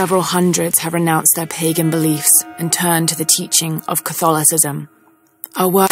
several hundreds have renounced their pagan beliefs and turned to the teaching of Catholicism. Our work...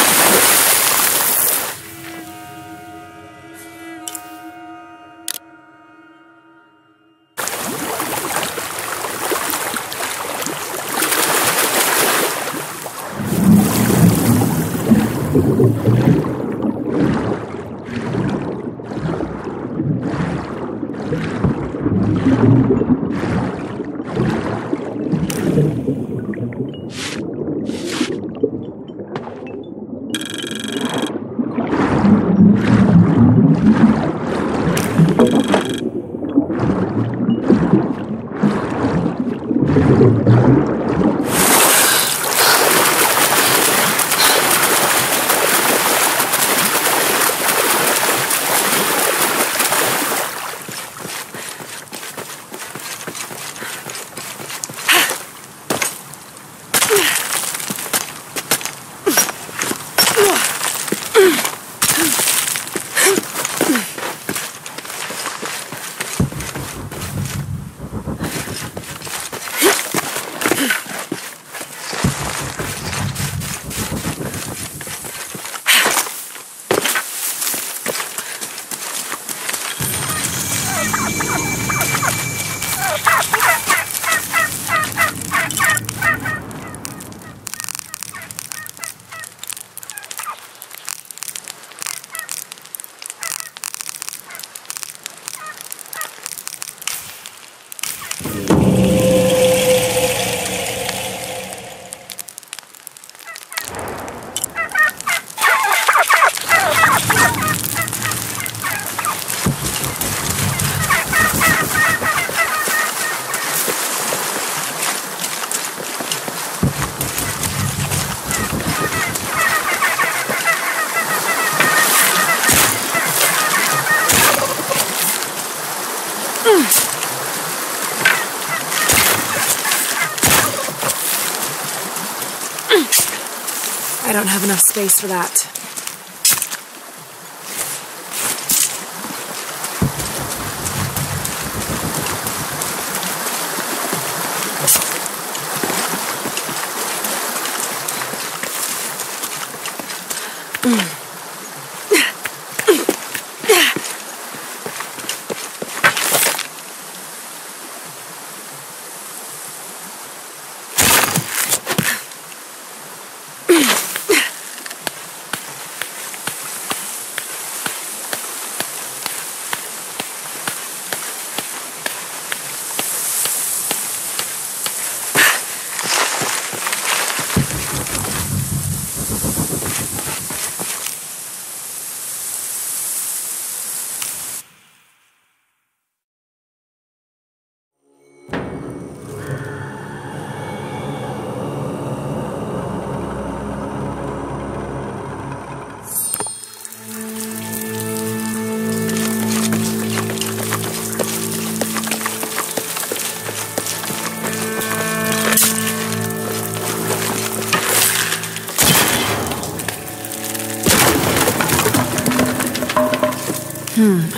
I don't have enough space for that.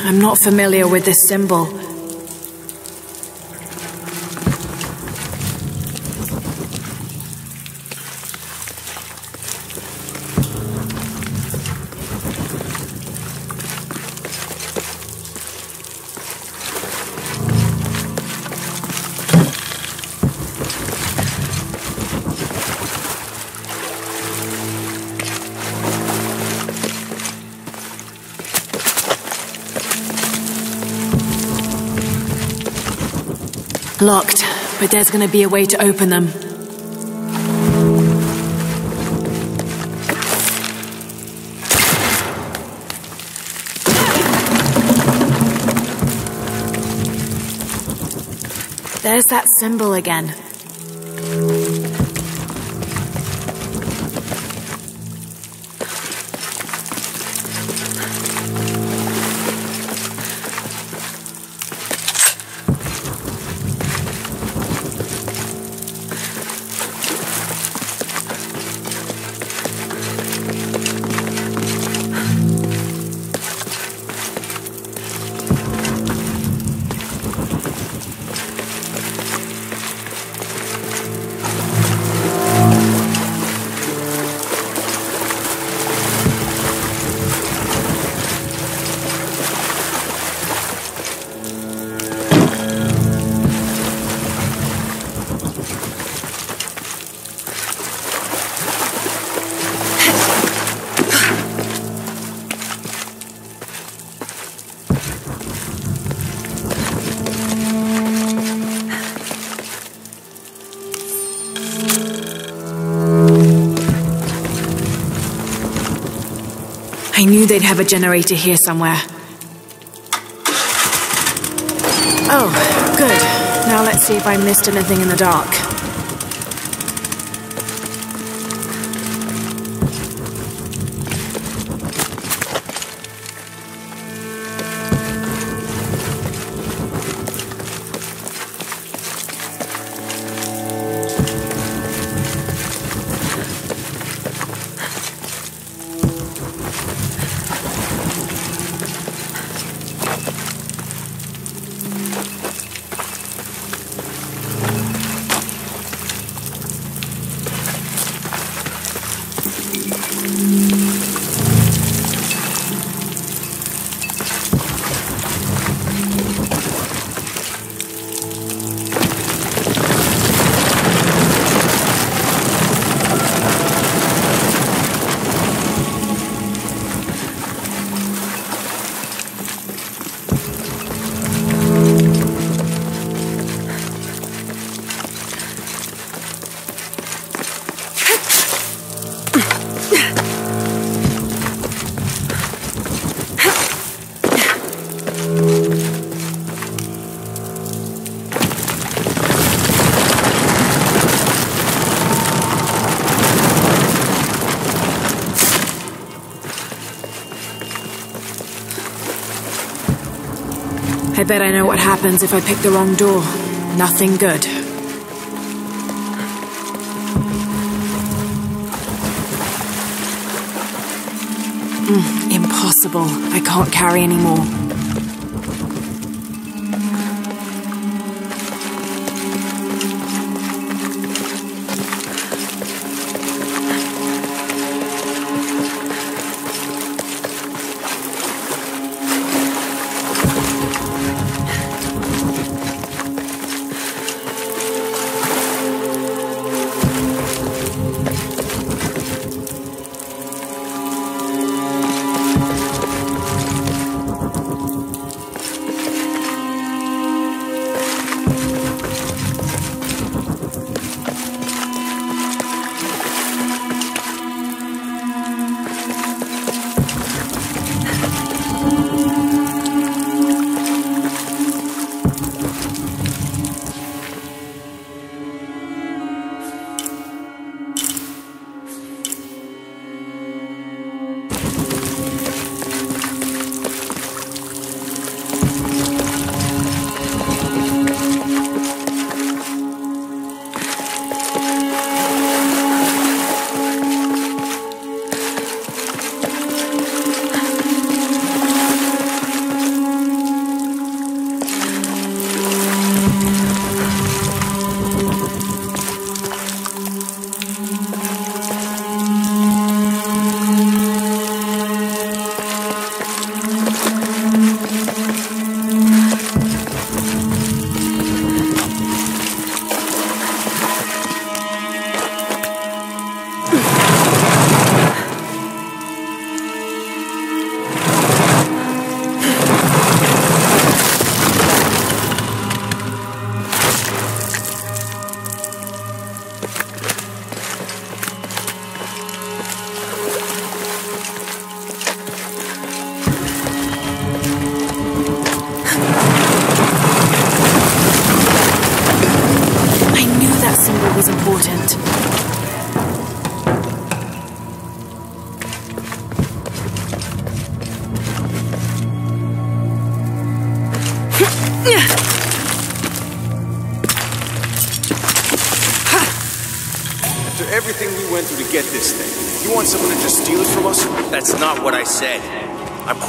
I'm not familiar with this symbol. Locked, but there's gonna be a way to open them. There's that symbol again. knew they'd have a generator here somewhere. Oh, good. Now let's see if I missed anything in the dark. I bet I know what happens if I pick the wrong door. Nothing good. Impossible. I can't carry any more.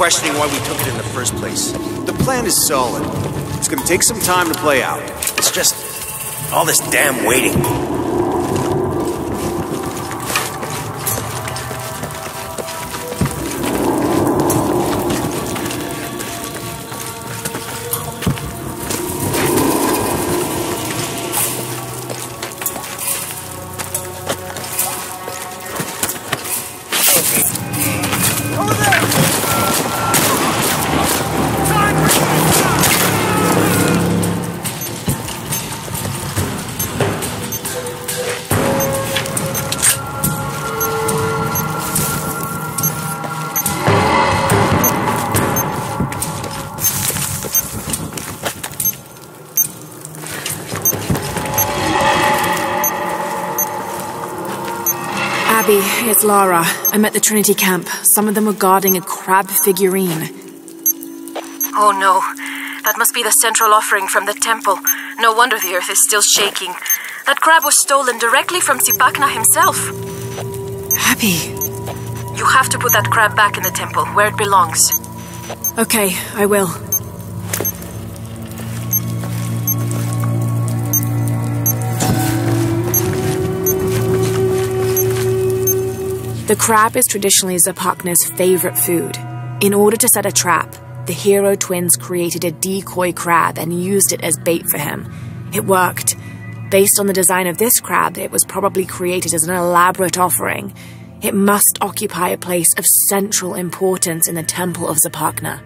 Questioning why we took it in the first place. The plan is solid. It's gonna take some time to play out. It's just all this damn waiting. Abby, it's Lara. I'm at the Trinity camp. Some of them are guarding a crab figurine. Oh no. That must be the central offering from the temple. No wonder the earth is still shaking. That crab was stolen directly from Sipakna himself. Abby. You have to put that crab back in the temple, where it belongs. Okay, I will. The crab is traditionally Zapakna's favorite food. In order to set a trap, the hero twins created a decoy crab and used it as bait for him. It worked. Based on the design of this crab, it was probably created as an elaborate offering. It must occupy a place of central importance in the temple of Zapakna.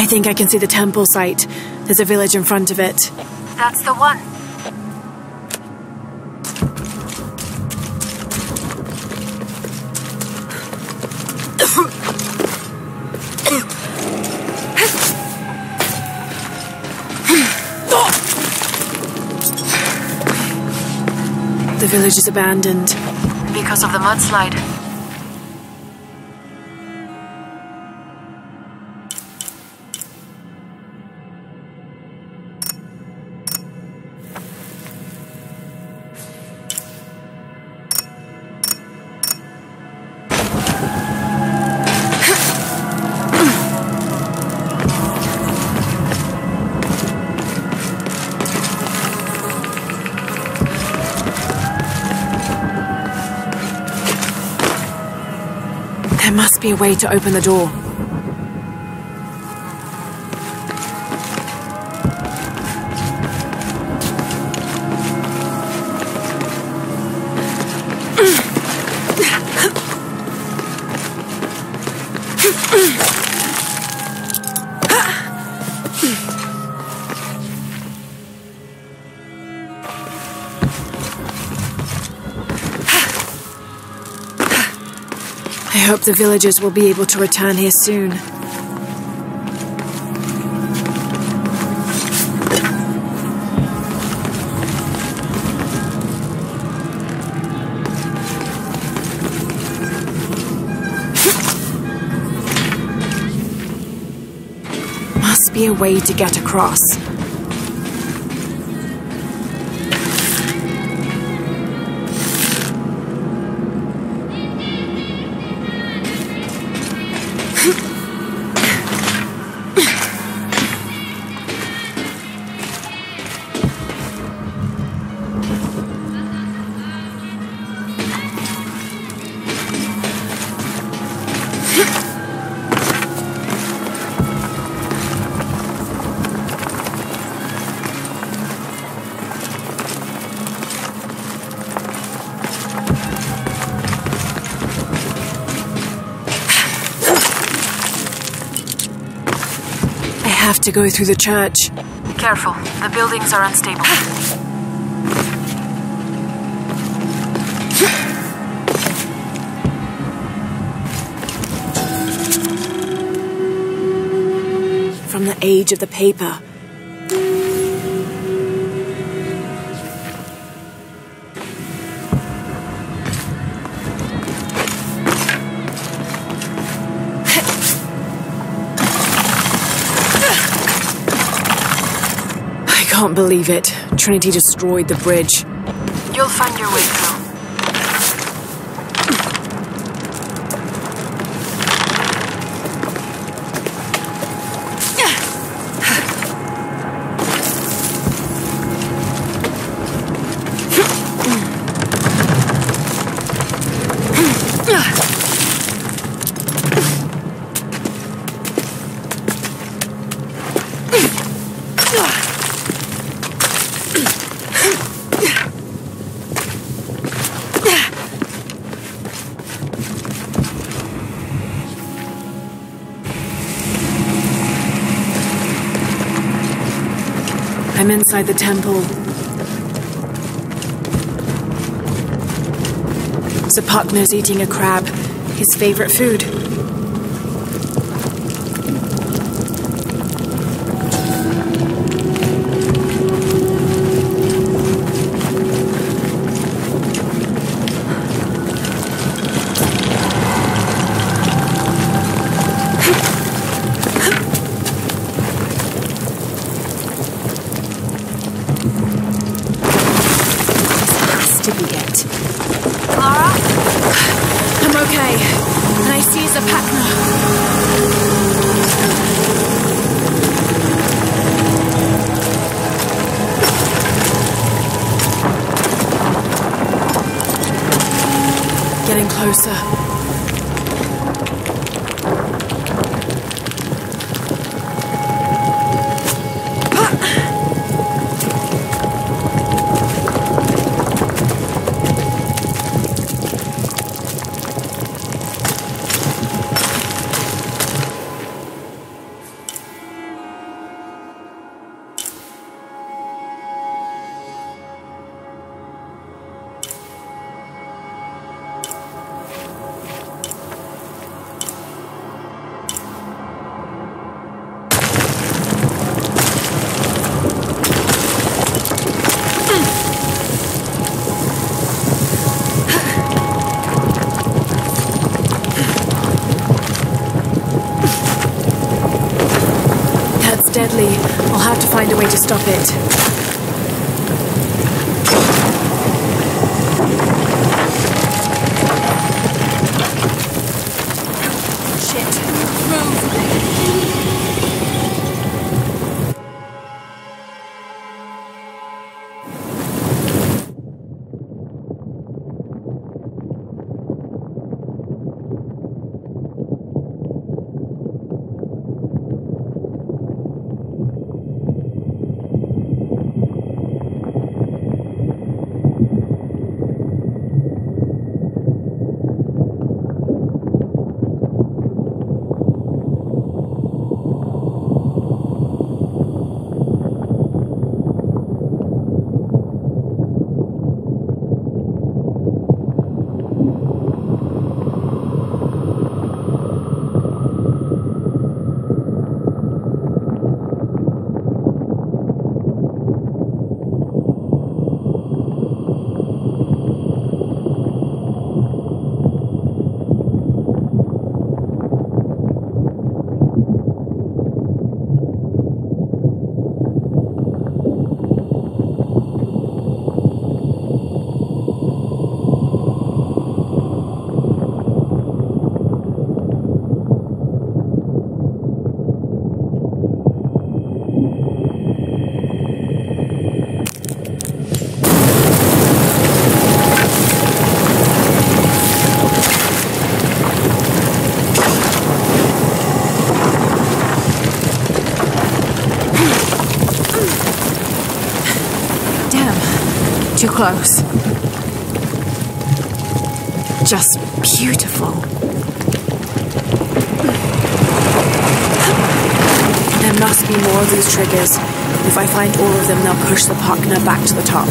I think I can see the temple site. There's a village in front of it. That's the one. The village is abandoned. Because of the mudslide. There must be a way to open the door. I hope the villagers will be able to return here soon. Must be a way to get across. Have to go through the church. Careful, the buildings are unstable. From the age of the paper. I can't believe it. Trinity destroyed the bridge. You'll find your way through. I'm inside the temple. Zapakna's eating a crab, his favorite food. I'll have to find a way to stop it. Too close. Just beautiful. There must be more of these triggers. If I find all of them, they'll push the Pakna back to the top.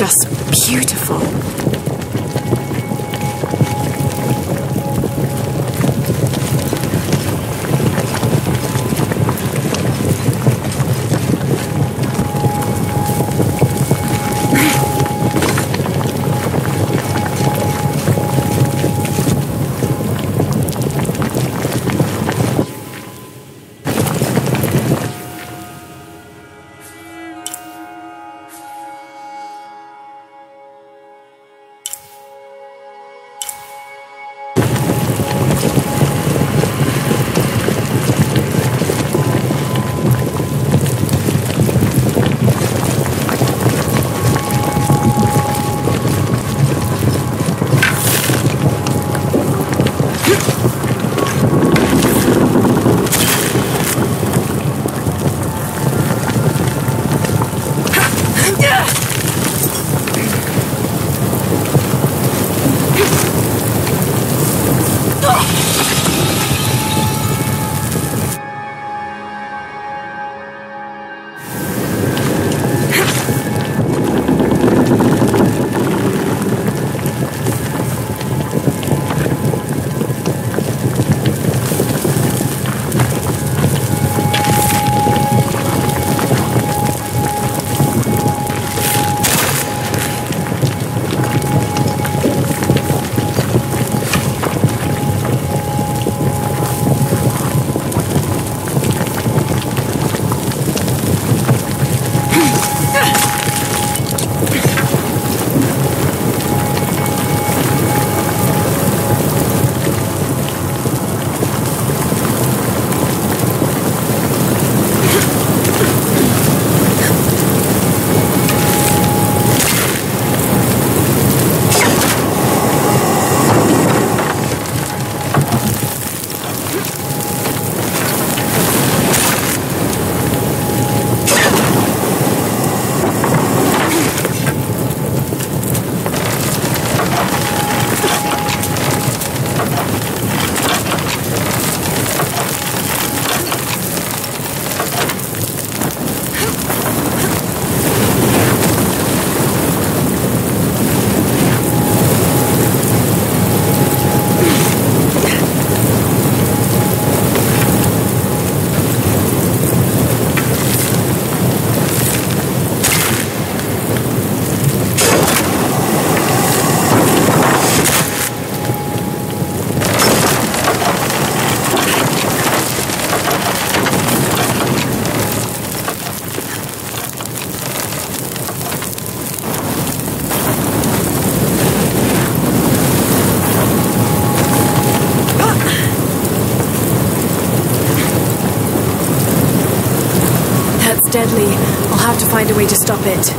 just beautiful. Deadly. I'll have to find a way to stop it.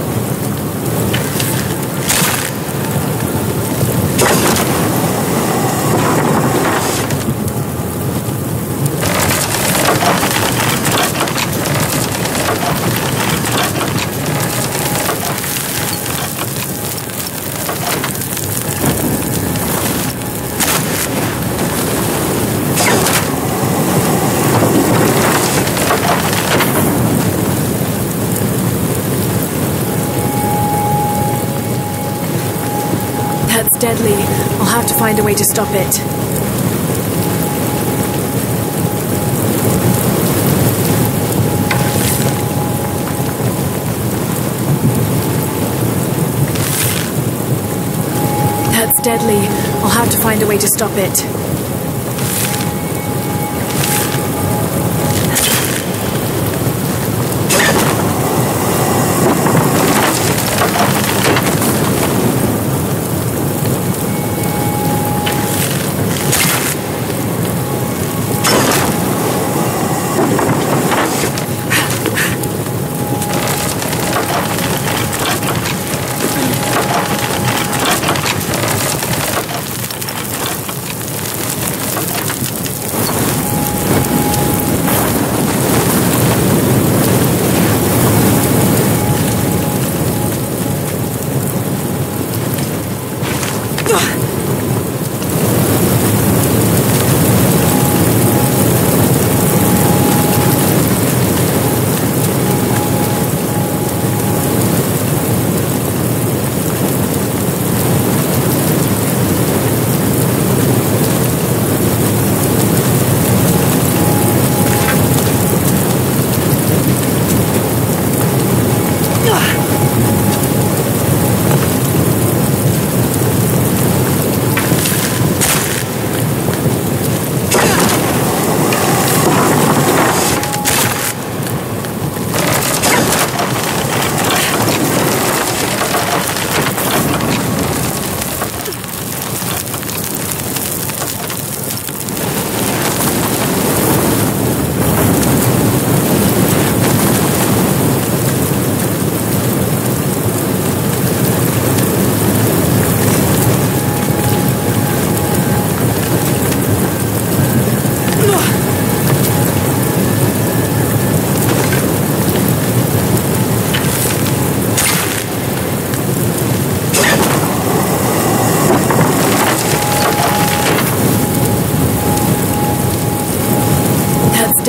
Deadly. I'll have to find a way to stop it. That's deadly. I'll have to find a way to stop it.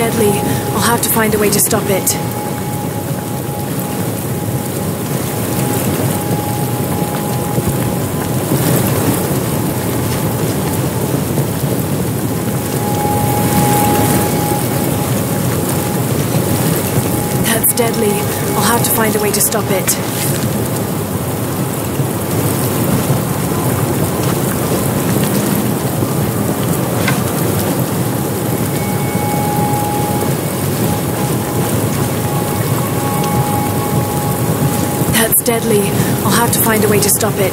deadly. I'll have to find a way to stop it. That's deadly. I'll have to find a way to stop it. Deadly. I'll have to find a way to stop it.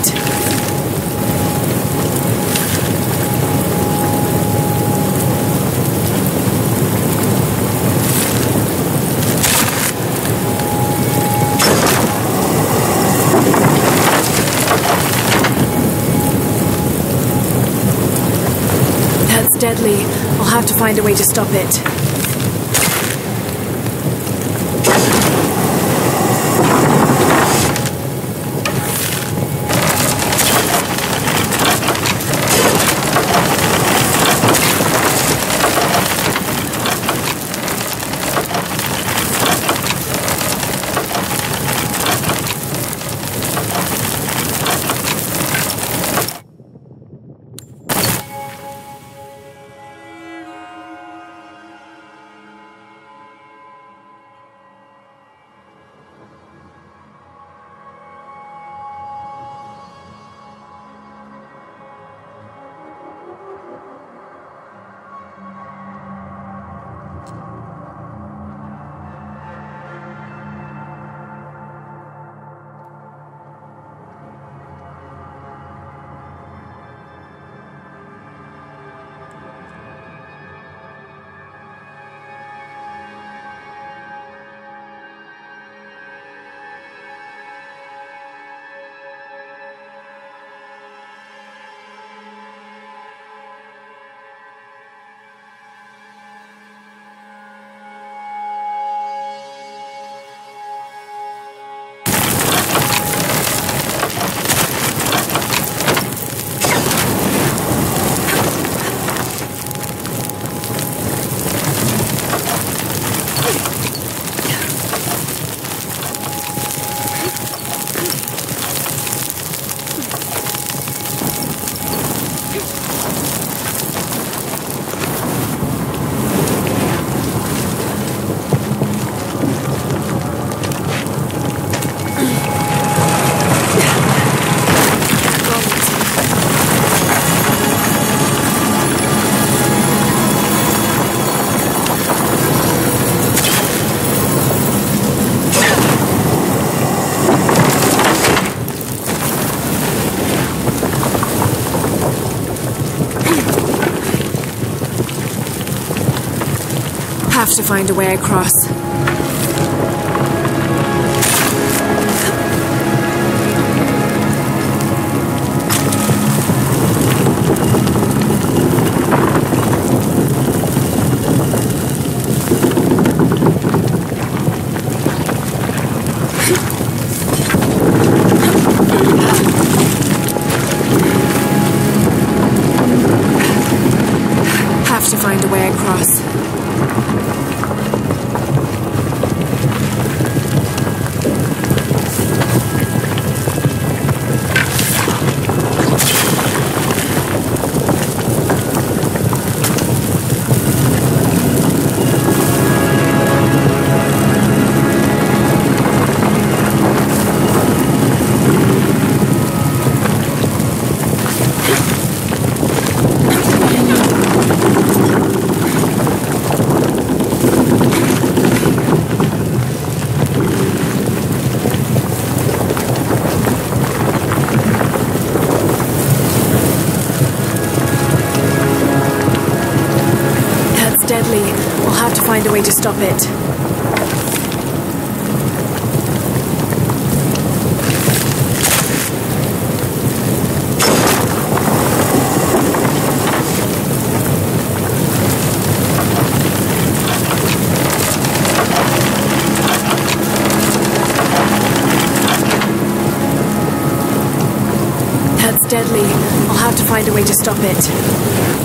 That's deadly. I'll have to find a way to stop it. Have to find a way across. Have to find a way across. Find a way to stop it. That's deadly. I'll have to find a way to stop it.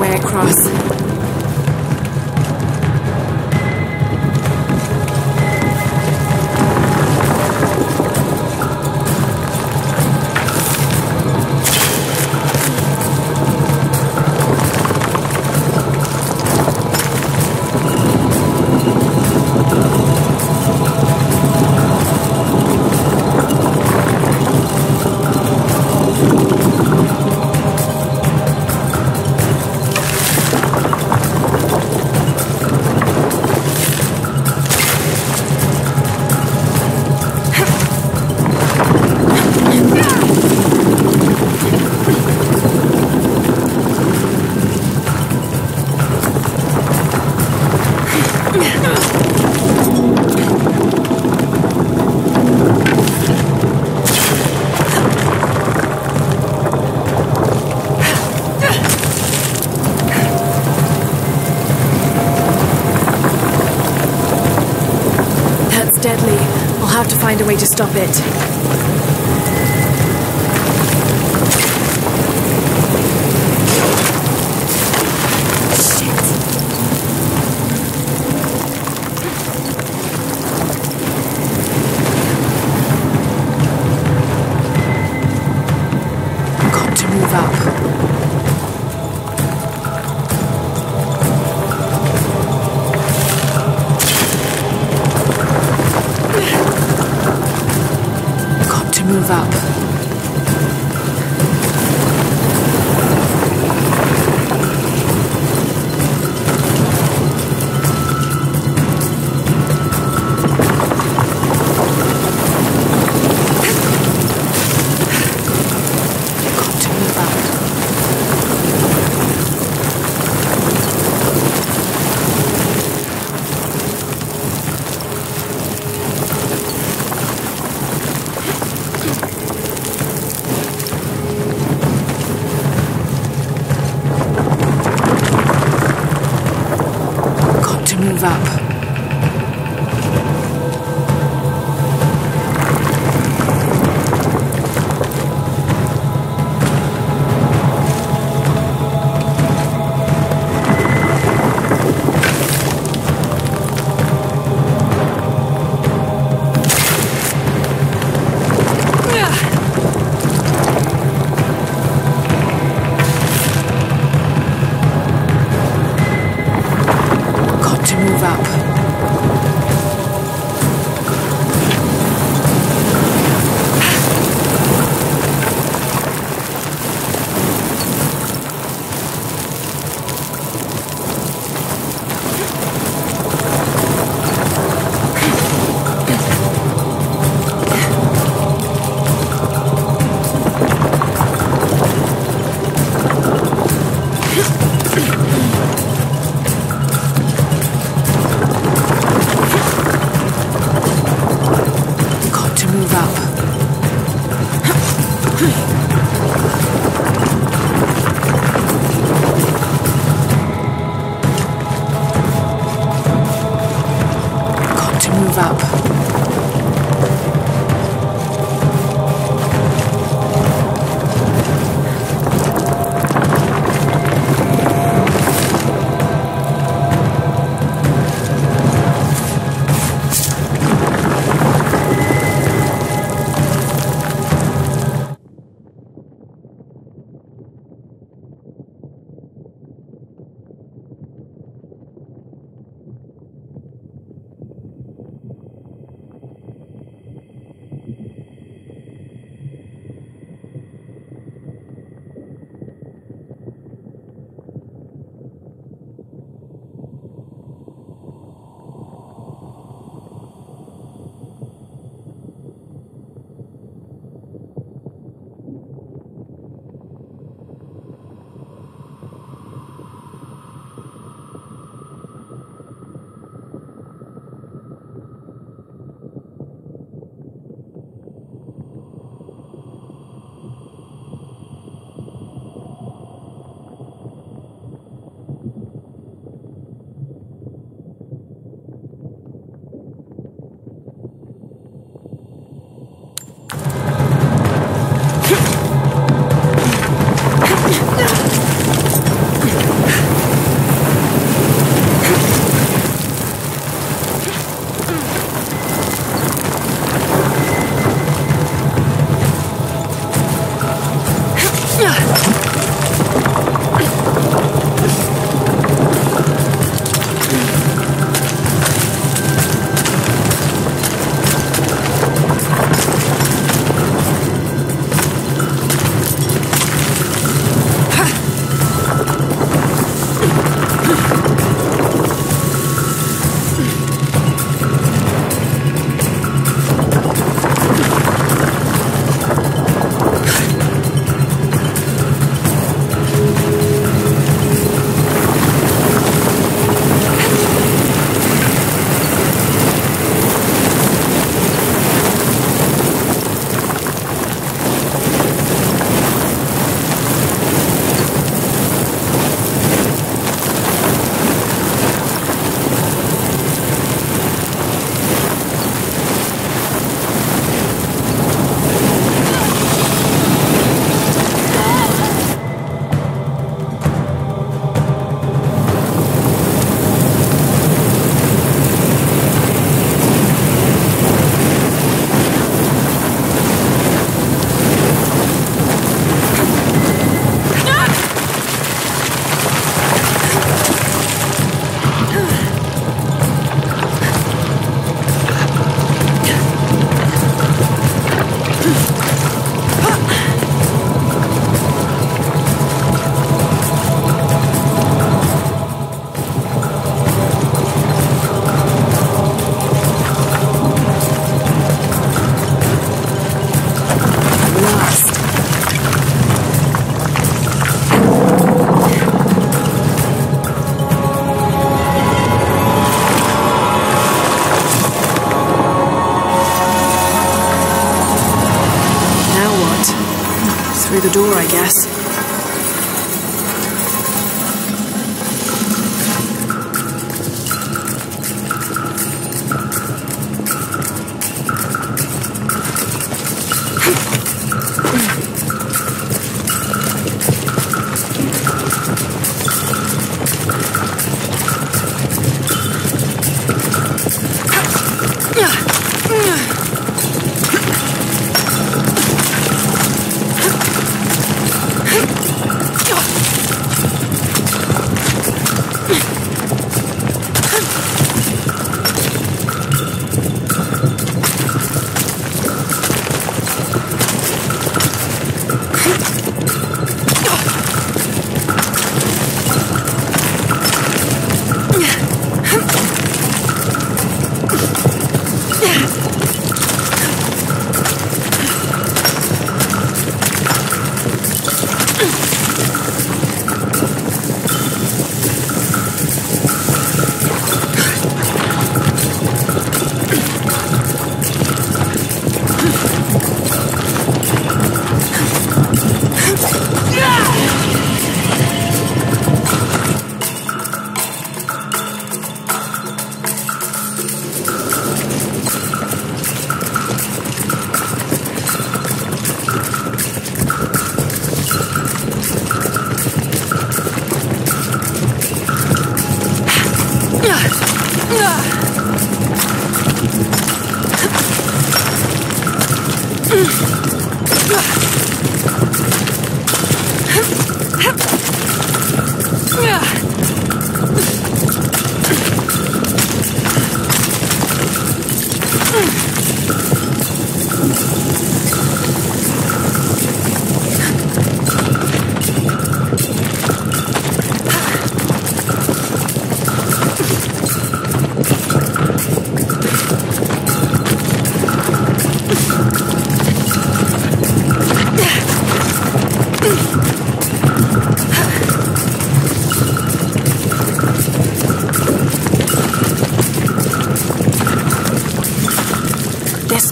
way across. Find a way to stop it.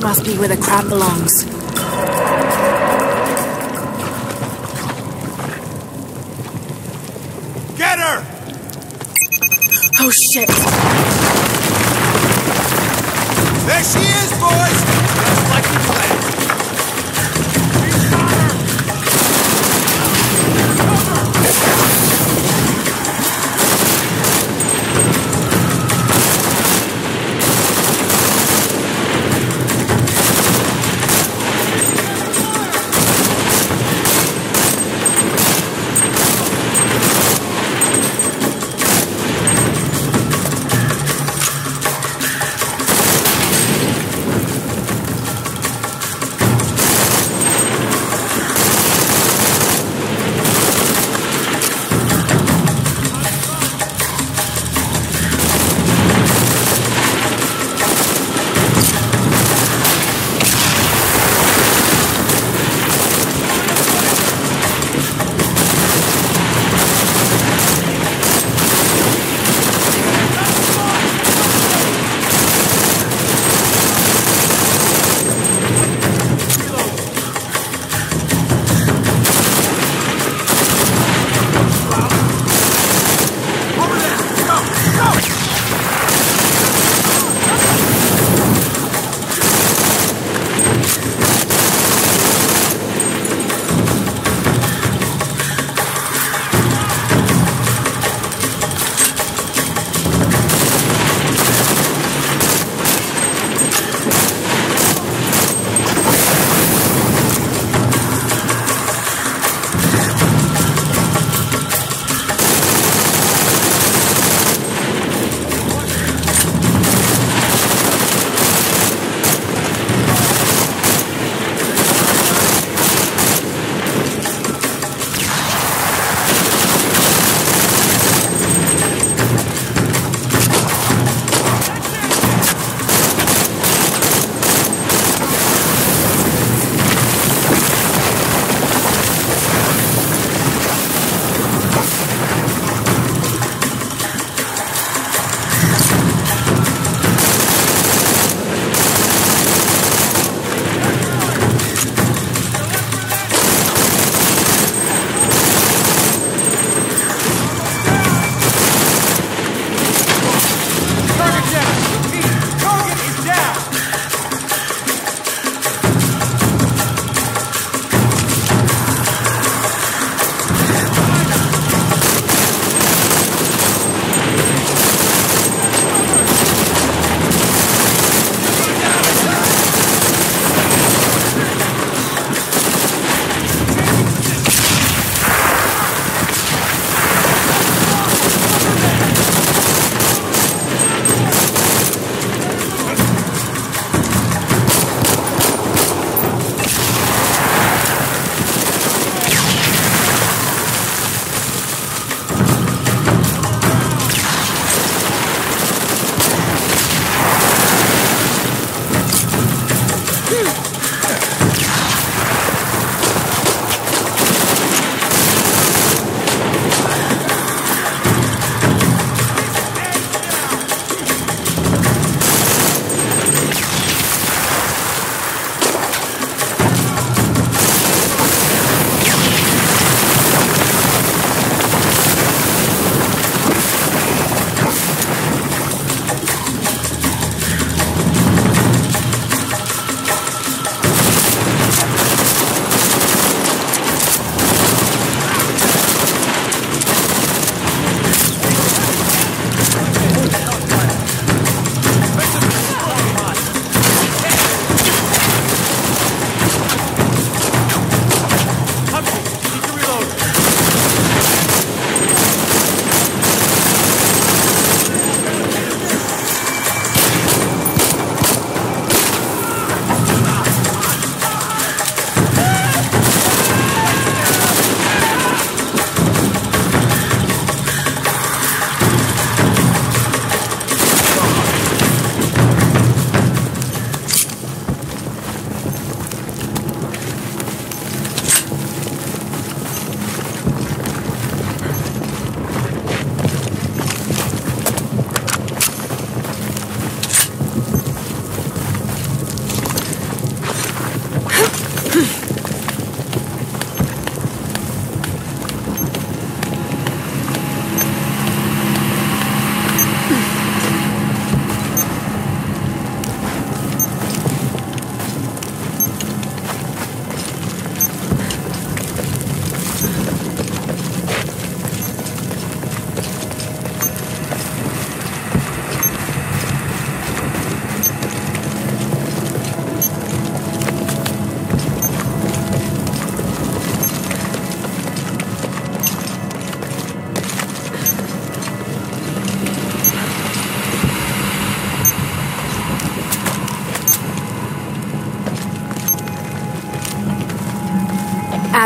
Must be where the crab belongs. Get her! Oh shit! There she is, boys! Just like we planned. We got her!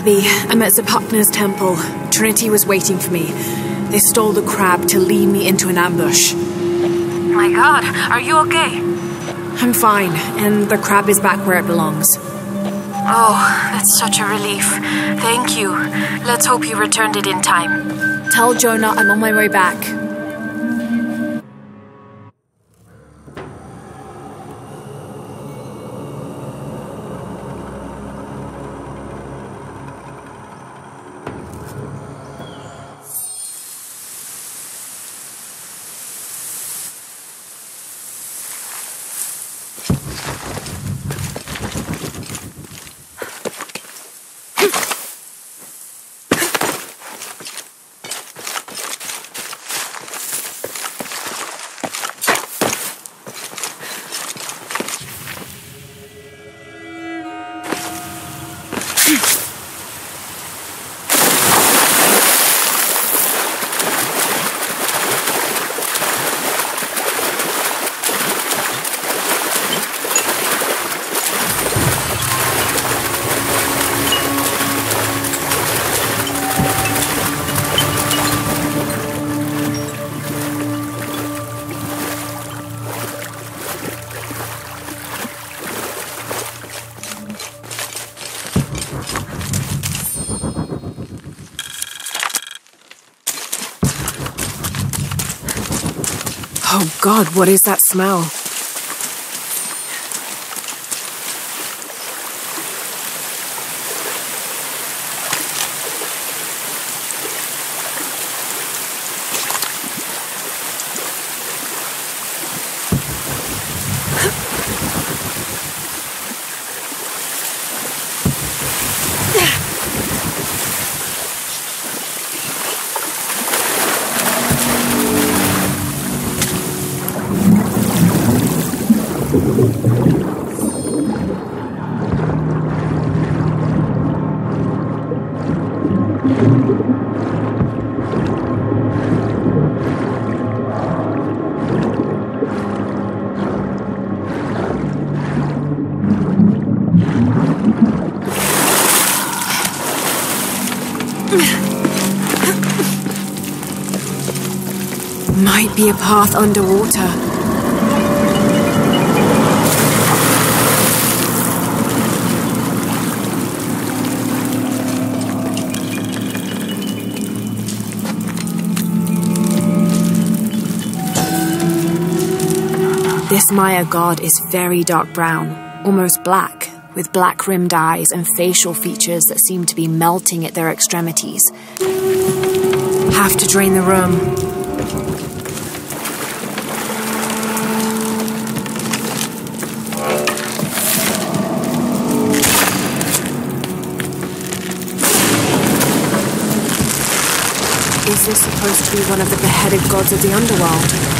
Abby, I'm at Zapakna's temple. Trinity was waiting for me. They stole the crab to lead me into an ambush. My God, are you okay? I'm fine, and the crab is back where it belongs. Oh, that's such a relief. Thank you. Let's hope you returned it in time. Tell Jonah I'm on my way back. Oh God, what is that smell? Might be a path underwater. This Maya god is very dark brown, almost black, with black-rimmed eyes and facial features that seem to be melting at their extremities. Have to drain the room. Is this supposed to be one of the beheaded gods of the underworld?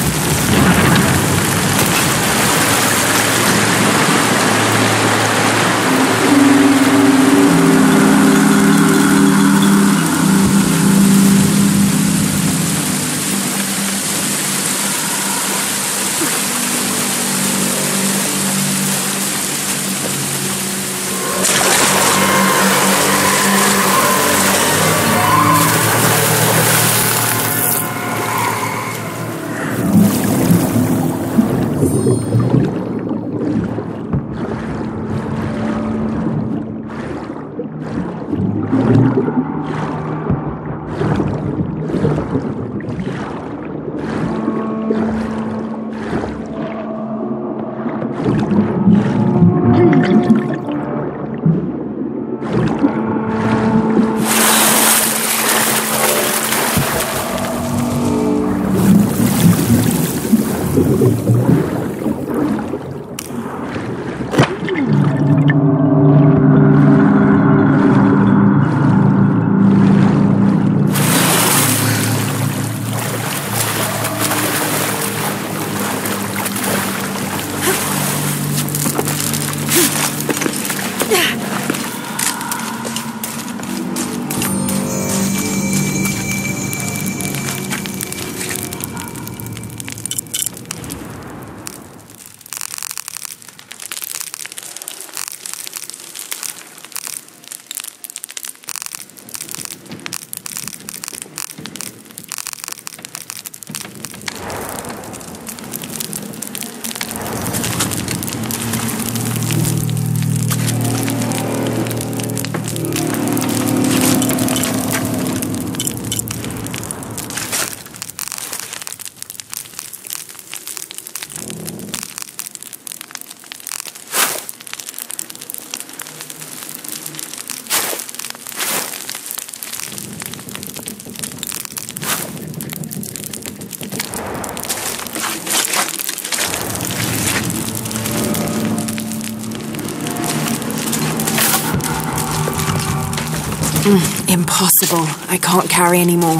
Impossible. I can't carry any more.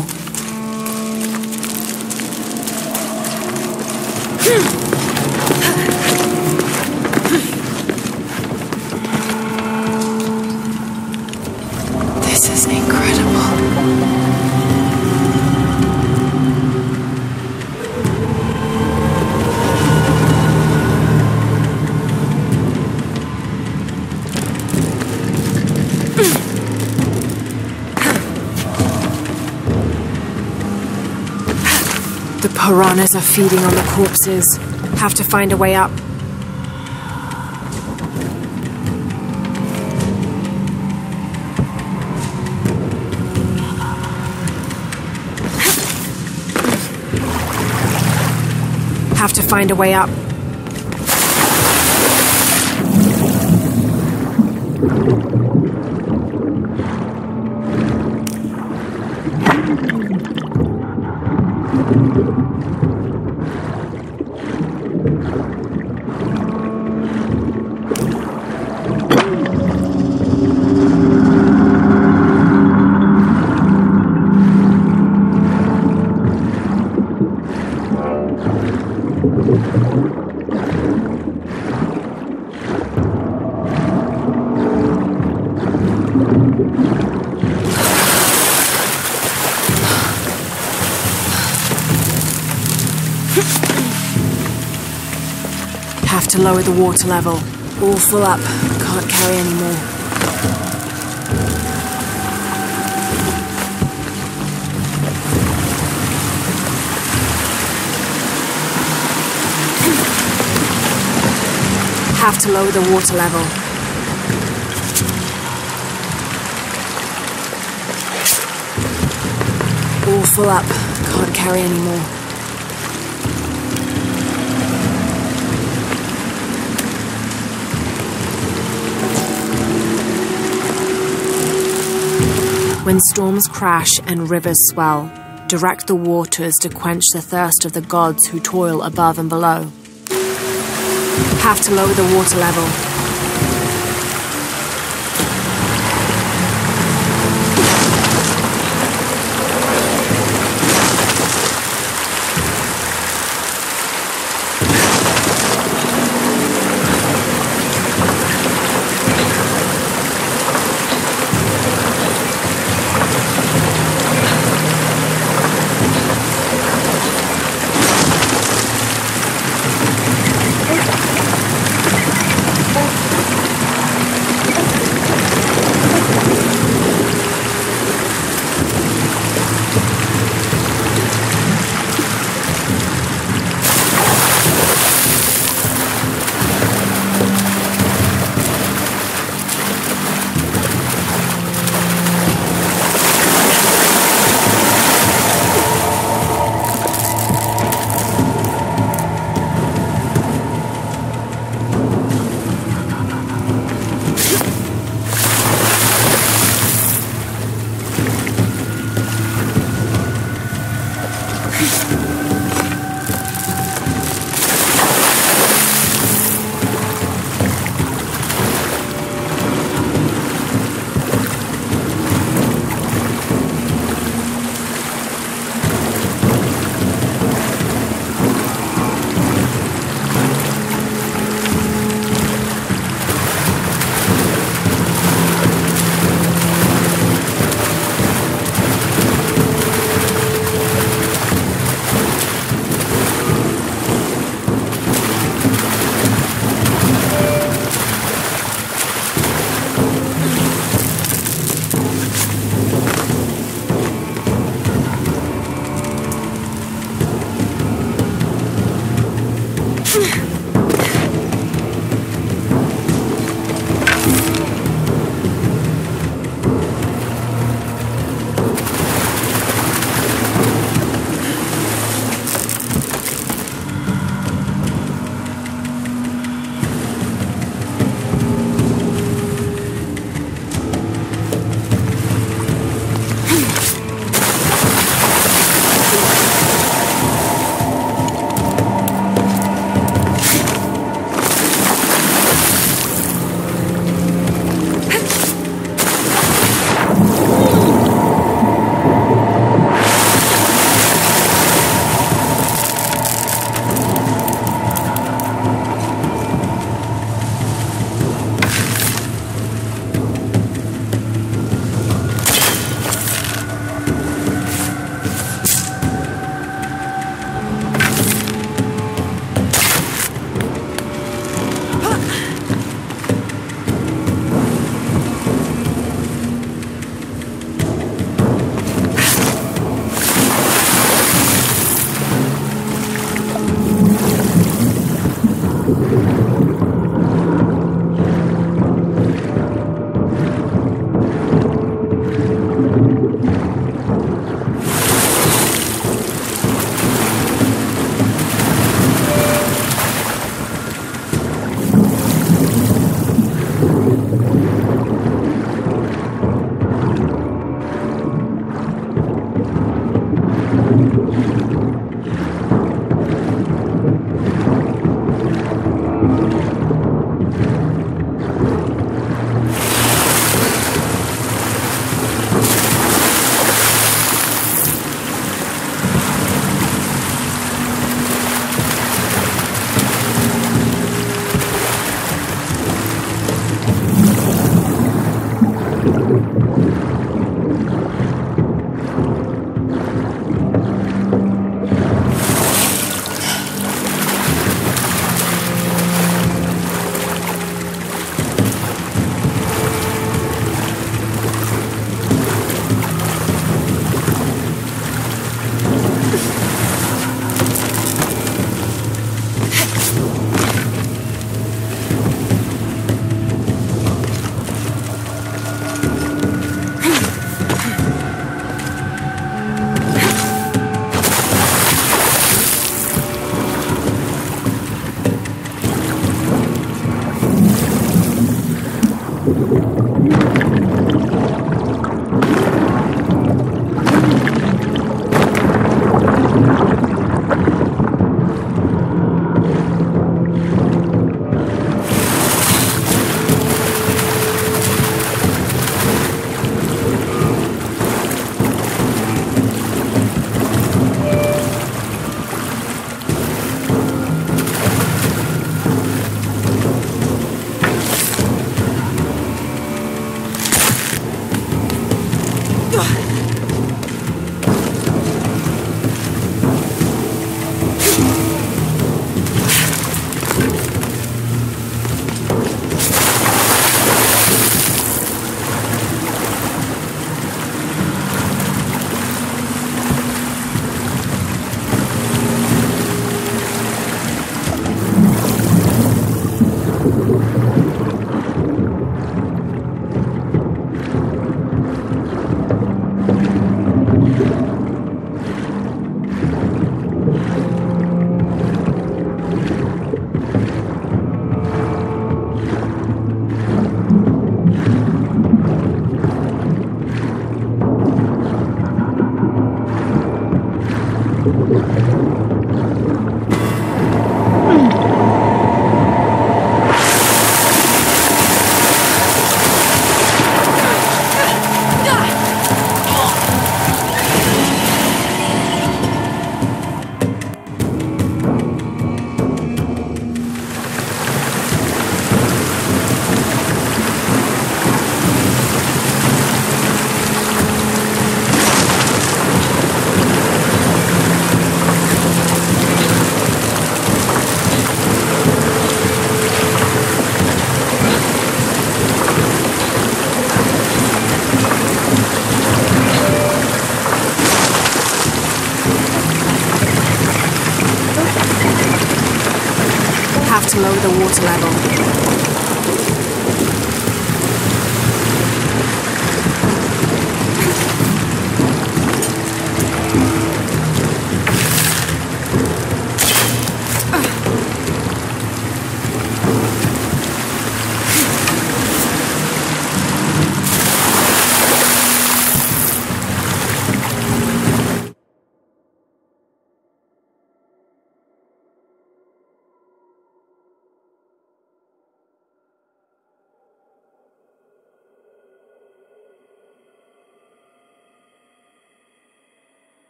This is incredible. The piranhas are feeding on the corpses. Have to find a way up. Have to find a way up. To lower the water level. All full up. Can't carry any more. Have to lower the water level. All full up. Can't carry any more. When storms crash and rivers swell, direct the waters to quench the thirst of the gods who toil above and below. Have to lower the water level.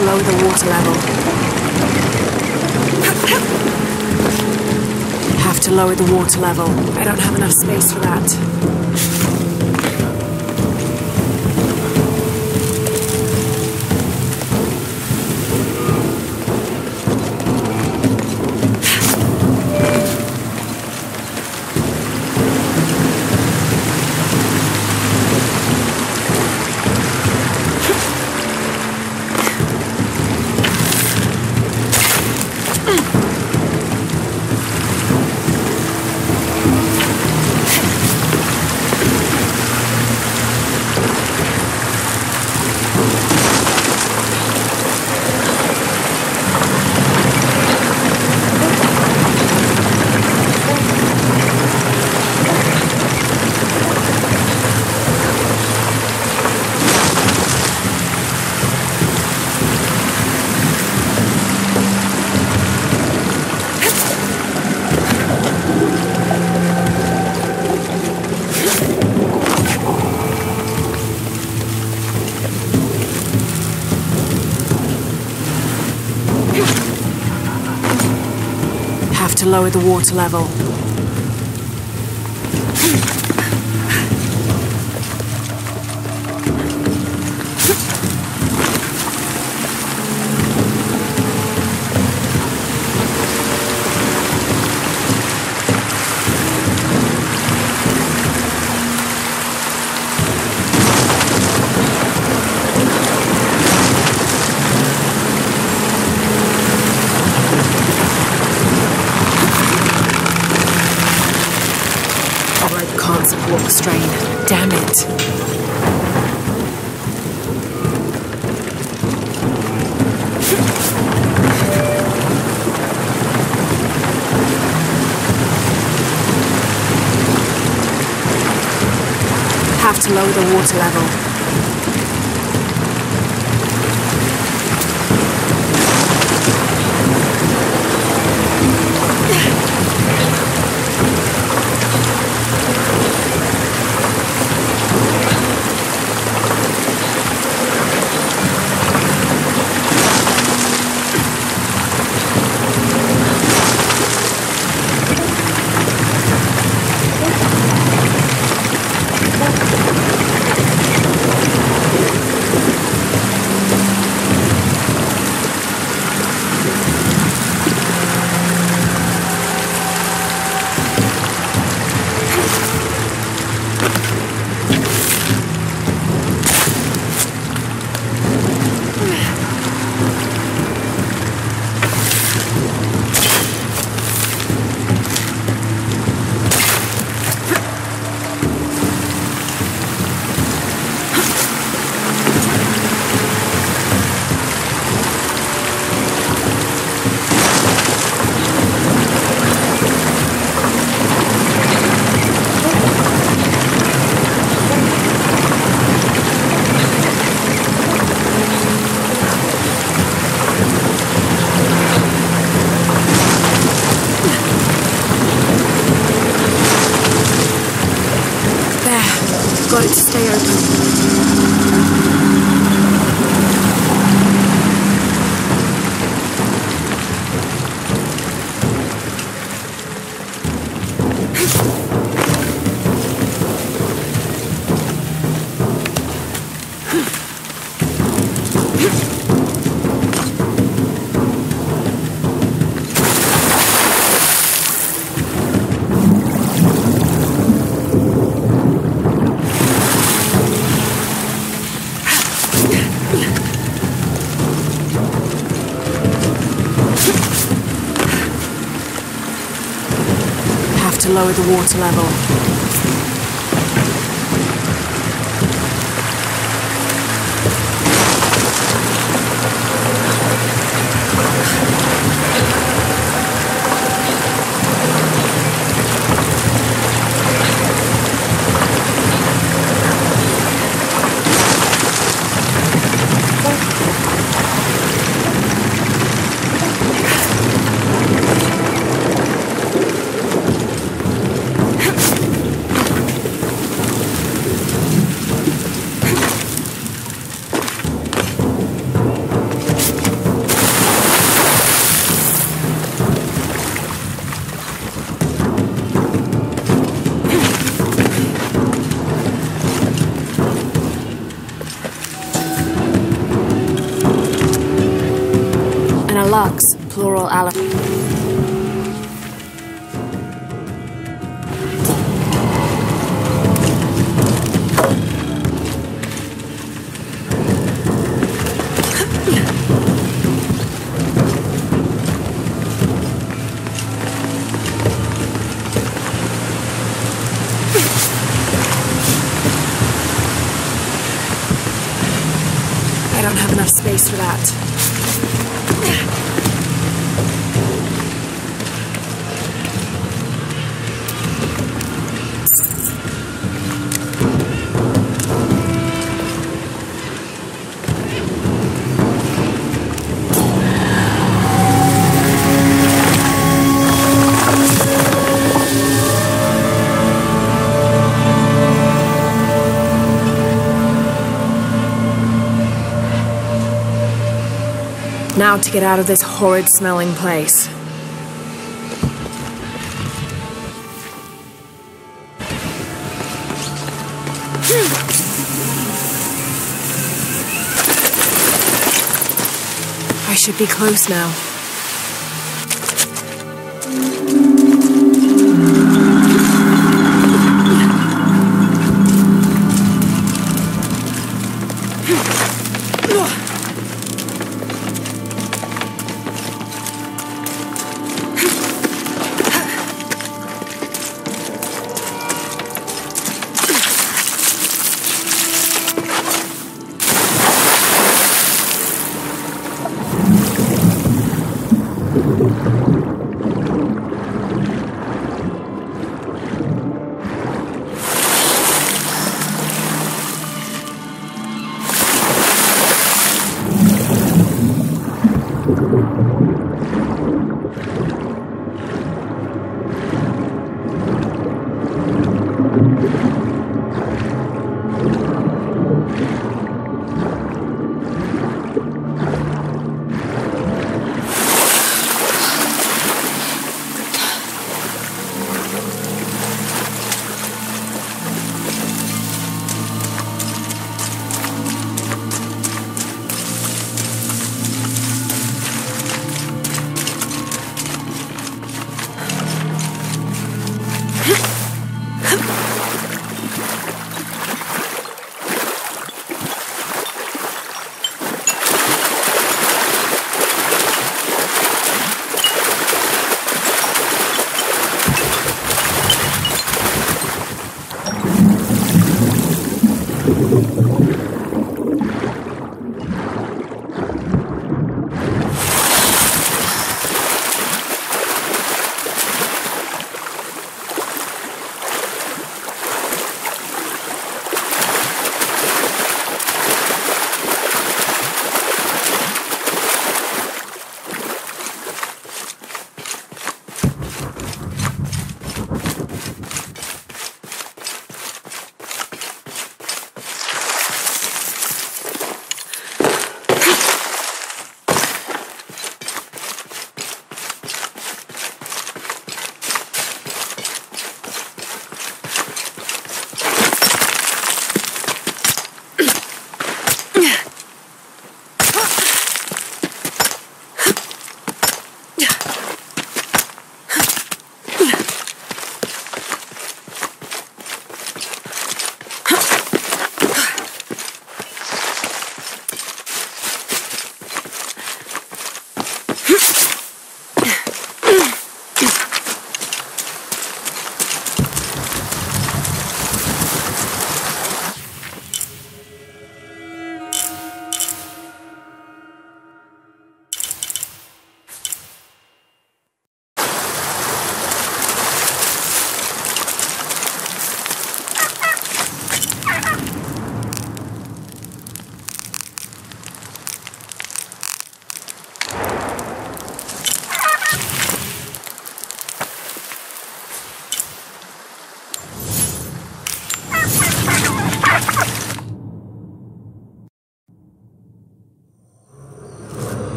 Lower the water level. Have to lower the water level. I don't have enough space for that. Lower the water level. Damn it. To lower the water level. Lower the water level. Plural alum. I don't have enough space for that. Now to get out of this horrid smelling place. I should be close now.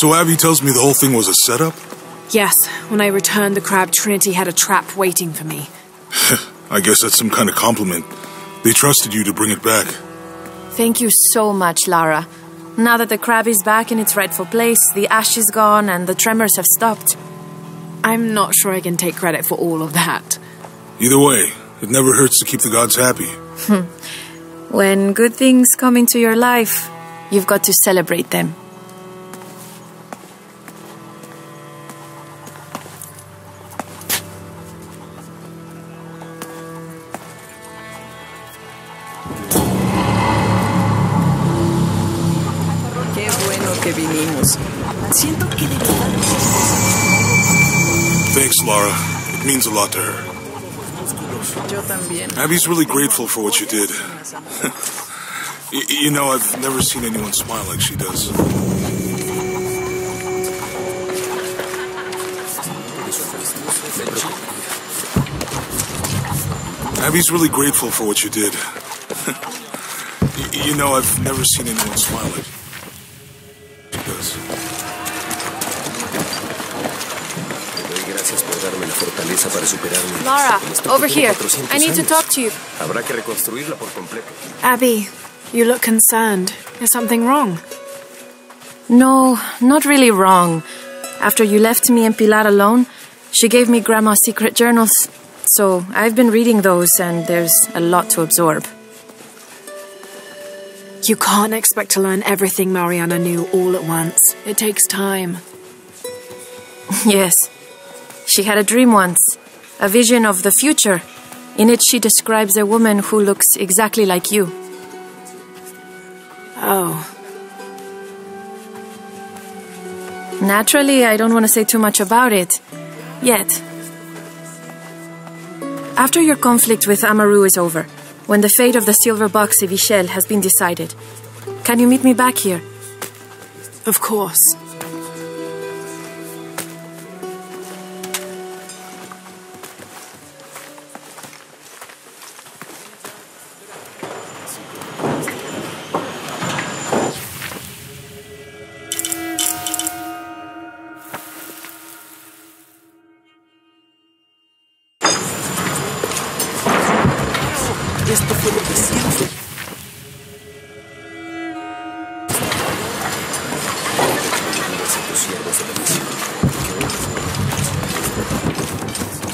So Abby tells me the whole thing was a setup? Yes. When I returned, the crab Trinity had a trap waiting for me. I guess that's some kind of compliment. They trusted you to bring it back. Thank you so much, Lara. Now that the crab is back in its rightful place, the ash is gone and the tremors have stopped. I'm not sure I can take credit for all of that. Either way, it never hurts to keep the gods happy. When good things come into your life, you've got to celebrate them. Thanks, Lara. It means a lot to her. Abby's really grateful for what you did. You know, I've never seen anyone smile like she does. Abby's really grateful for what you did. You know, I've never seen anyone smile like she does. Lara, over here. I need to talk to you. Abby, you look concerned. Is something wrong? No, not really wrong. After you left me and Pilar alone, she gave me Grandma's secret journals. So I've been reading those and there's a lot to absorb. You can't expect to learn everything Mariana knew all at once. It takes time. Yes. She had a dream once, a vision of the future. In it, she describes a woman who looks exactly like you. Oh. Naturally, I don't want to say too much about it. Yet. After your conflict with Amaru is over, when the fate of the silver box of Ix Chel has been decided, can you meet me back here? Of course.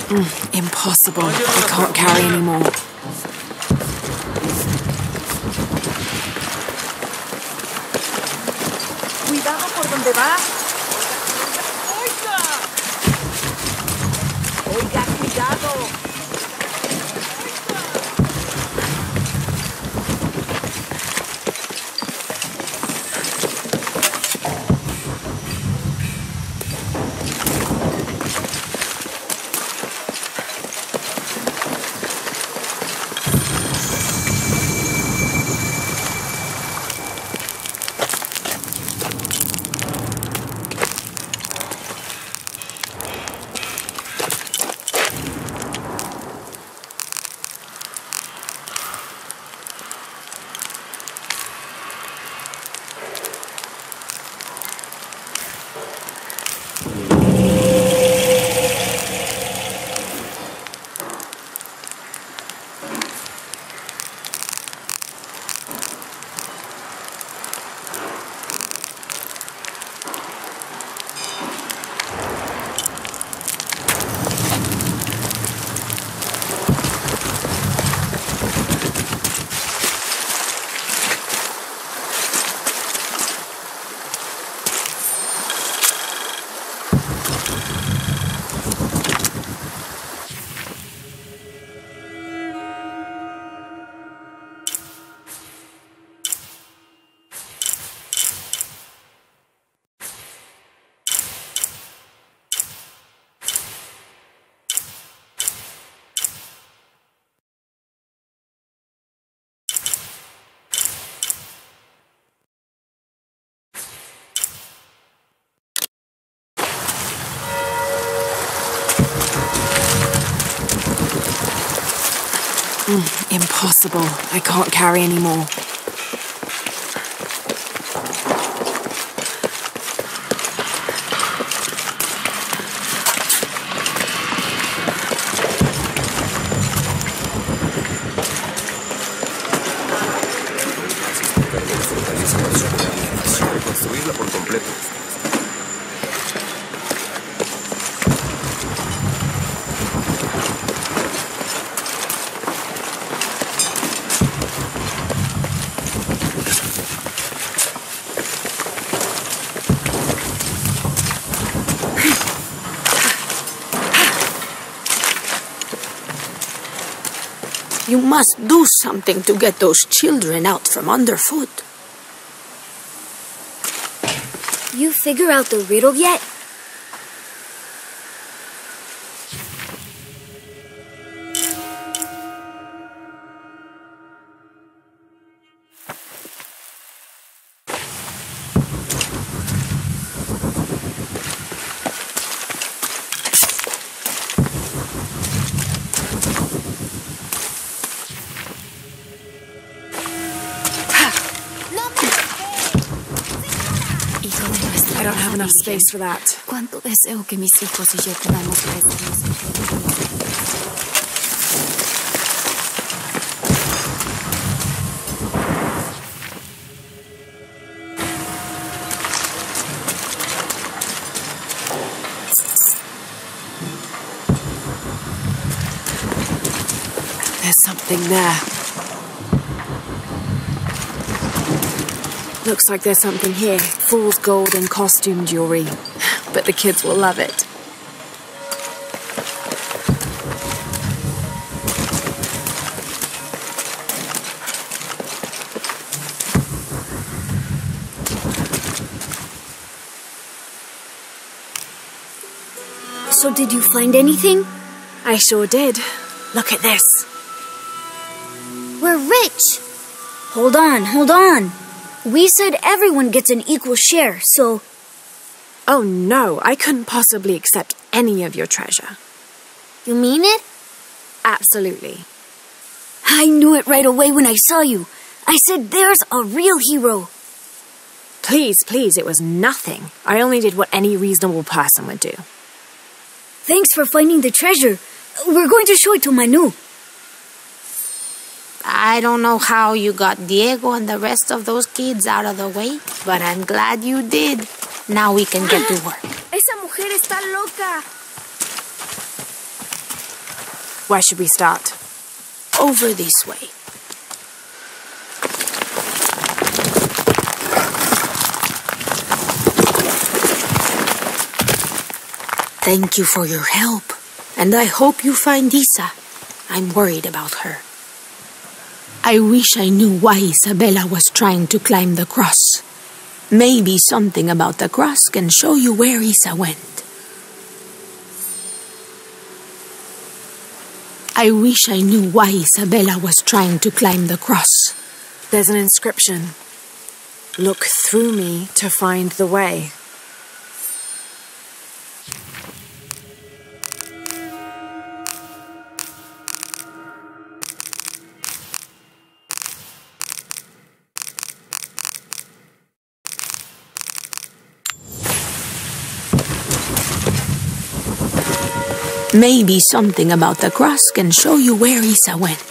Impossible. I can't carry anymore. Cuidado por donde va. Oiga. Oiga, cuidado. Impossible. I can't carry anymore. You must do something to get those children out from underfoot. You figure out the riddle yet? Space for that. Cuánto deseo que mis hijos y yo podamos crecer. There's something there. Looks like there's something here. Fool's gold and costume jewelry. But the kids will love it. So did you find anything? I sure did. Look at this. We're rich! Hold on, hold on! We said everyone gets an equal share, so... Oh no, I couldn't possibly accept any of your treasure. You mean it? Absolutely. I knew it right away when I saw you. I said there's a real hero. Please, please, it was nothing. I only did what any reasonable person would do. Thanks for finding the treasure. We're going to show it to Manu. I don't know how you got Diego and the rest of those kids out of the way, but I'm glad you did. Now we can get to work. Esa mujer está loca. Why should we start? Over this way. Thank you for your help, and I hope you find Isa. I'm worried about her. I wish I knew why Isabella was trying to climb the cross. Maybe something about the cross can show you where Isa went. I wish I knew why Isabella was trying to climb the cross. There's an inscription. Look through me to find the way. Maybe something about the cross can show you where Isa went.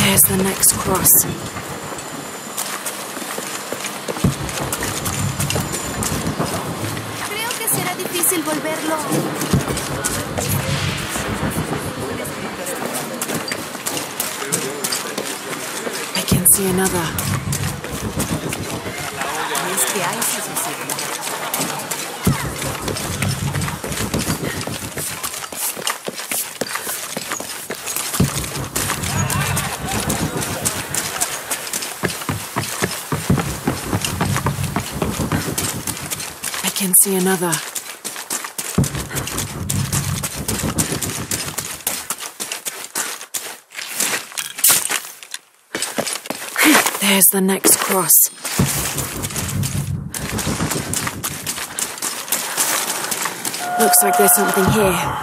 There's the next cross. I can see another. I can see another. There's the next cross. Looks like there's something here.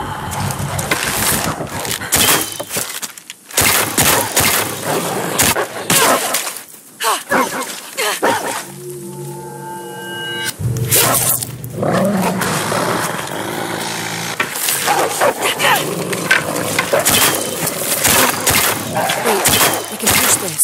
Wait, we can push this.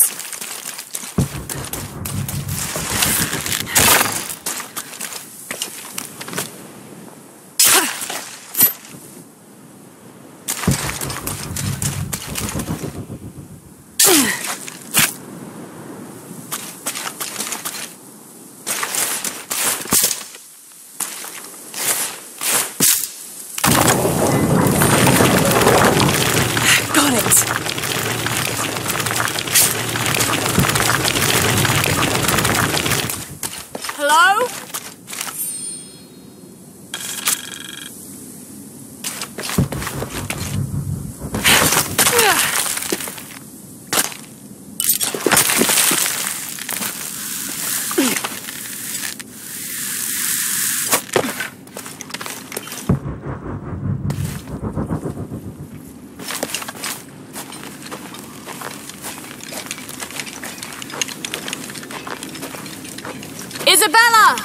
Isabella!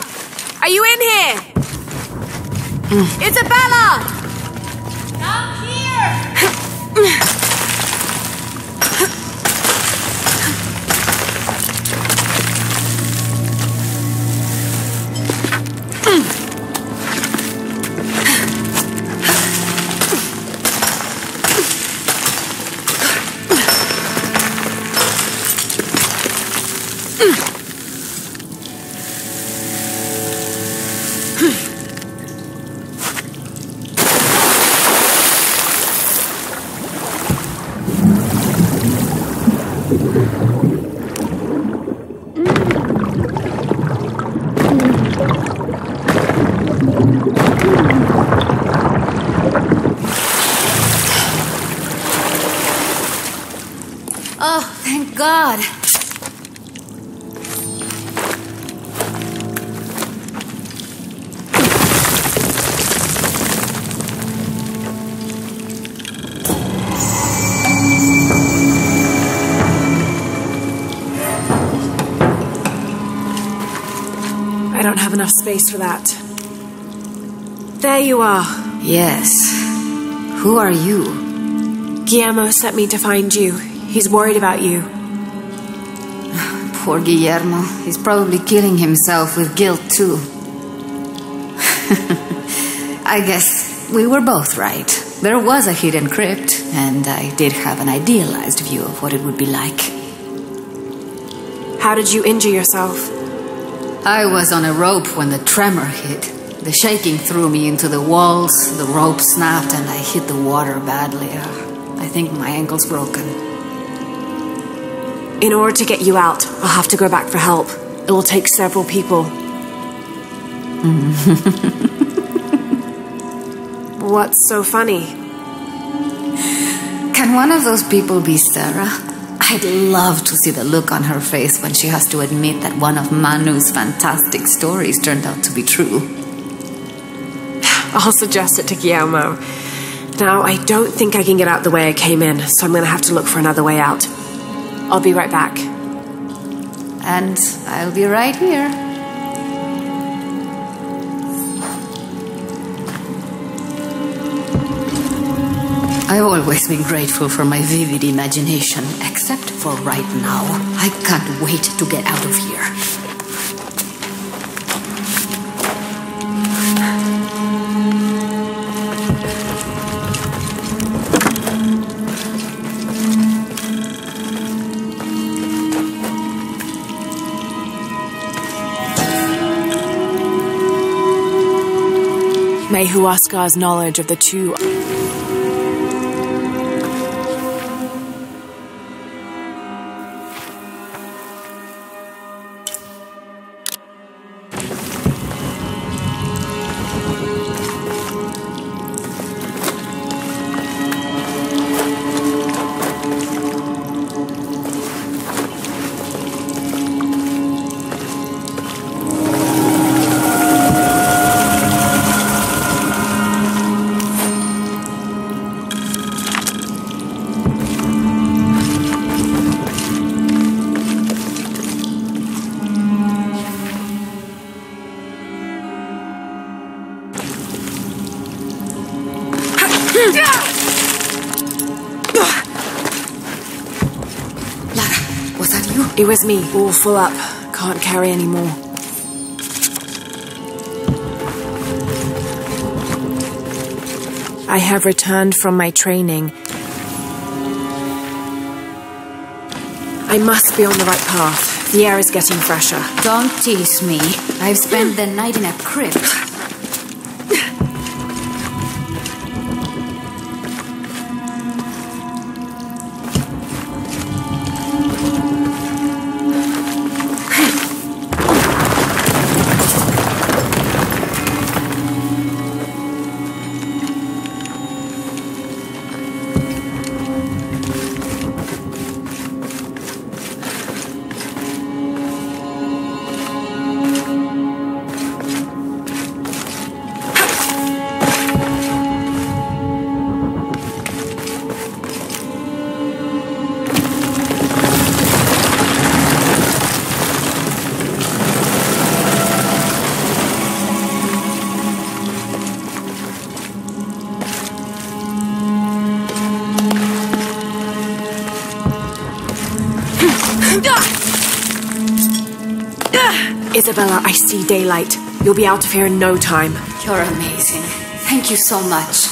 Are you in here? Isabella! Come here! God. I don't have enough space for that. There you are. Yes. Who are you? Guillermo sent me to find you. He's worried about you. Poor Guillermo. He's probably killing himself with guilt, too. I guess we were both right. There was a hidden crypt, and I did have an idealized view of what it would be like. How did you injure yourself? I was on a rope when the tremor hit. The shaking threw me into the walls, the rope snapped, and I hit the water badly. I think my ankle's broken. In order to get you out, I'll have to go back for help. It will take several people. What's so funny? Can one of those people be Sarah? I'd love to see the look on her face when she has to admit that one of Manu's fantastic stories turned out to be true. I'll suggest it to Guillermo. Now, I don't think I can get out the way I came in, so I'm going to have to look for another way out. I'll be right back. And I'll be right here. I've always been grateful for my vivid imagination, except for right now. I can't wait to get out of here. Mehuascar's knowledge of the two. It was me, all full up. Can't carry any more. I have returned from my training. I must be on the right path. The air is getting fresher. Don't tease me. I've spent the night in a crypt. Isabella, I see daylight. You'll be out of here in no time. You're amazing. Thank you so much.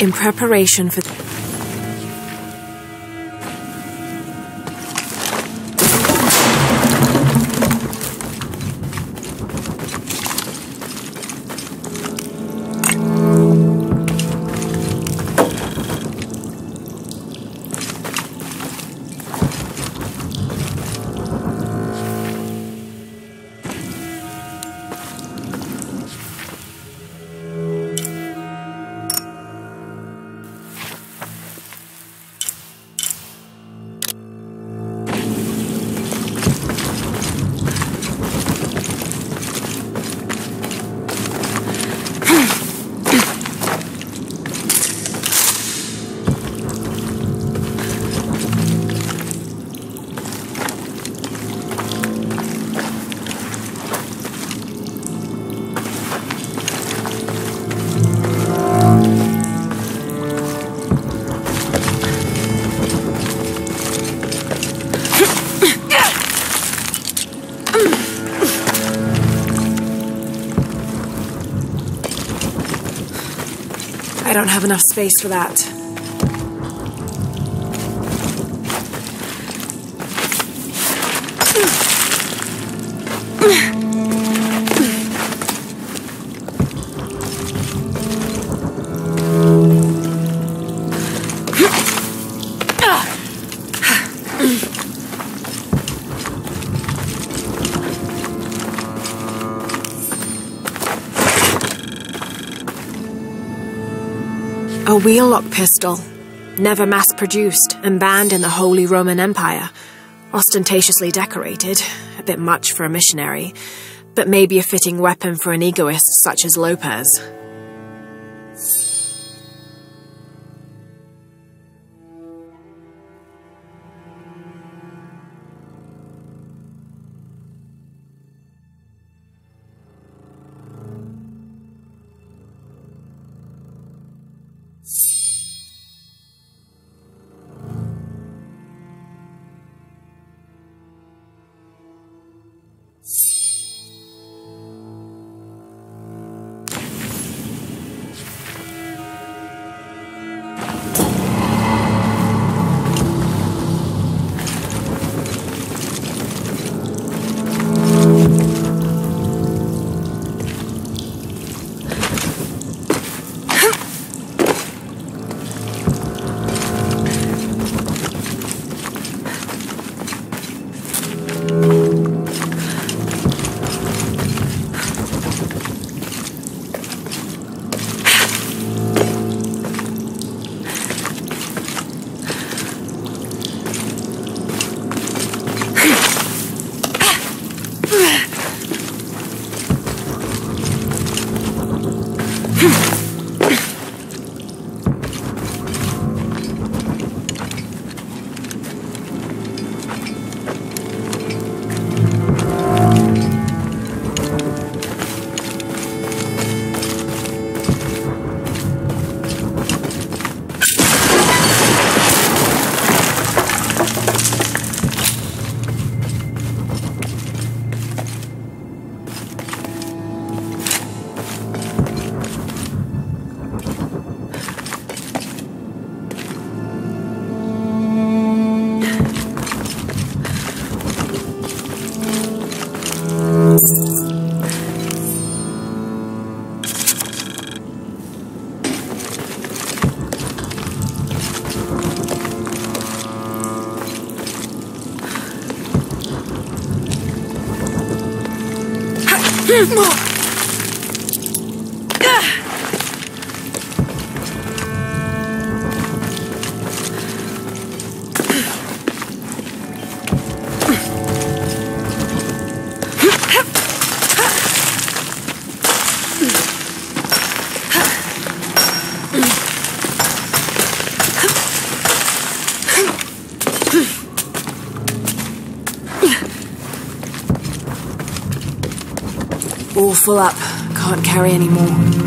In preparation for... have enough space for that. A wheel-lock pistol, never mass-produced and banned in the Holy Roman Empire. Ostentatiously decorated, a bit much for a missionary, but maybe a fitting weapon for an egoist such as Lopez. Full up. Can't carry any more.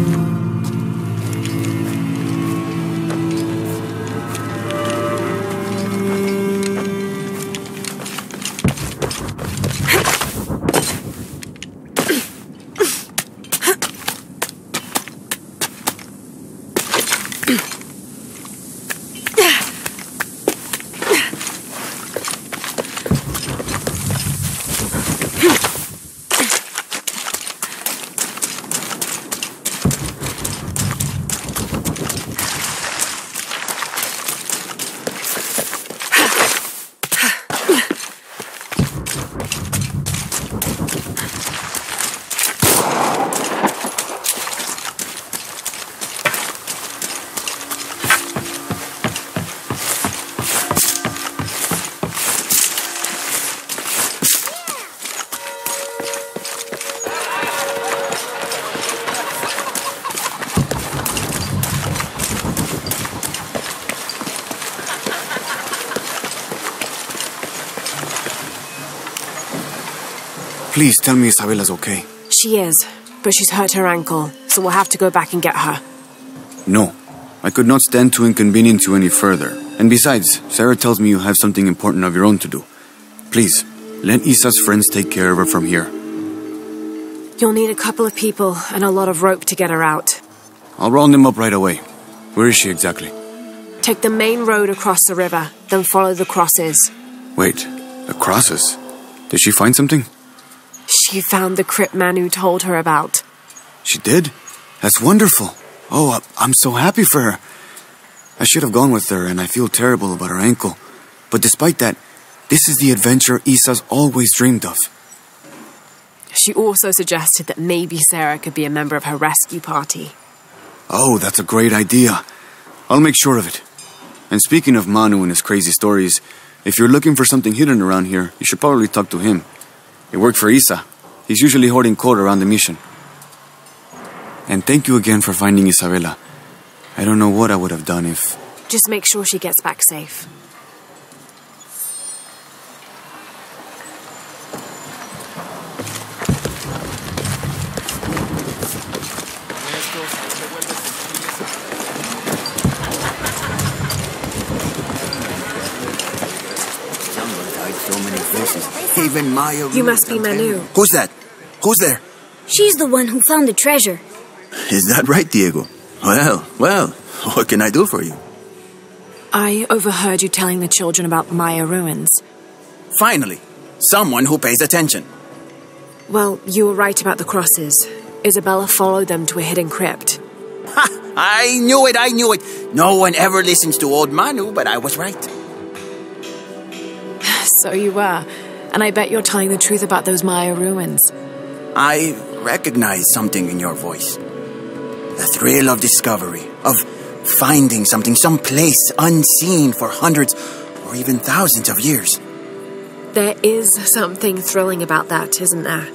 Please tell me Isabella's okay. She is, but she's hurt her ankle, so we'll have to go back and get her. No, I could not stand to inconvenience you any further. And besides, Sarah tells me you have something important of your own to do. Please, let Isa's friends take care of her from here. You'll need a couple of people and a lot of rope to get her out. I'll round them up right away. Where is she exactly? Take the main road across the river, then follow the crosses. Wait, the crosses? Did she find something? She found the crypt Manu told her about. She did? That's wonderful. Oh, I'm so happy for her. I should have gone with her, and I feel terrible about her ankle. But despite that, this is the adventure Isa's always dreamed of. She also suggested that maybe Sarah could be a member of her rescue party. Oh, that's a great idea. I'll make sure of it. And speaking of Manu and his crazy stories, if you're looking for something hidden around here, you should probably talk to him. It worked for Isa. He's usually hoarding gold around the mission. And thank you again for finding Isabella. I don't know what I would have done if... Just make sure she gets back safe. Even Maya. You must be Manu. Who's that? Who's there? She's the one who found the treasure. Is that right, Diego? Well, what can I do for you? I overheard you telling the children about Maya ruins. Finally, someone who pays attention. Well, you were right about the crosses. Isabella followed them to a hidden crypt. Ha! I knew it. No one ever listens to old Manu, but I was right. So you were. And I bet you're telling the truth about those Maya ruins. I recognize something in your voice. The thrill of discovery, of finding something, some place unseen for hundreds or even thousands of years. There is something thrilling about that, isn't there?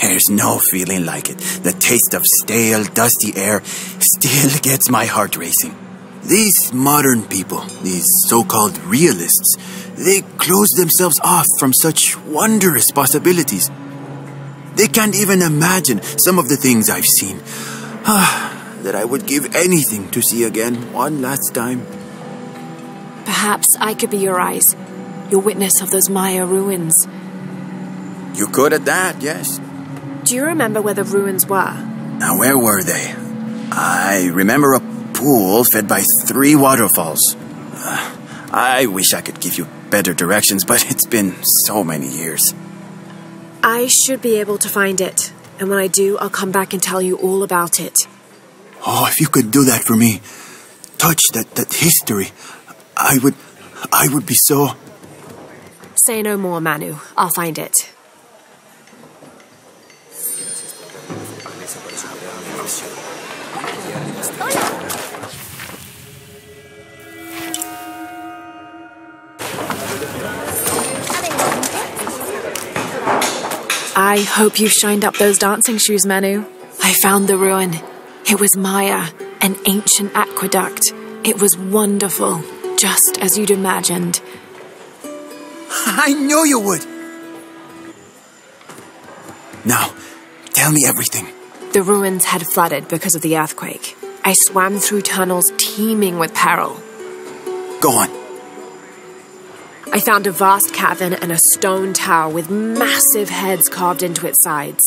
There's no feeling like it. The taste of stale, dusty air still gets my heart racing. These modern people, these so-called realists, they close themselves off from such wondrous possibilities. They can't even imagine some of the things I've seen. That I would give anything to see again one last time. Perhaps I could be your eyes, your witness of those Maya ruins. You could at that, yes. Do you remember where the ruins were? Now, where were they? I remember a pool fed by 3 waterfalls. I wish I could give you better directions, but it's been so many years. I should be able to find it, and when I do, I'll come back and tell you all about it. Oh, if you could do that for me, touch that history, I would be so... Say no more, Manu. I'll find it. I hope you shined up those dancing shoes, Manu. I found the ruin. It was Maya, an ancient aqueduct. It was wonderful, just as you'd imagined. I knew you would! Now, tell me everything. The ruins had flooded because of the earthquake. I swam through tunnels teeming with peril. Go on. I found a vast cavern and a stone tower with massive heads carved into its sides.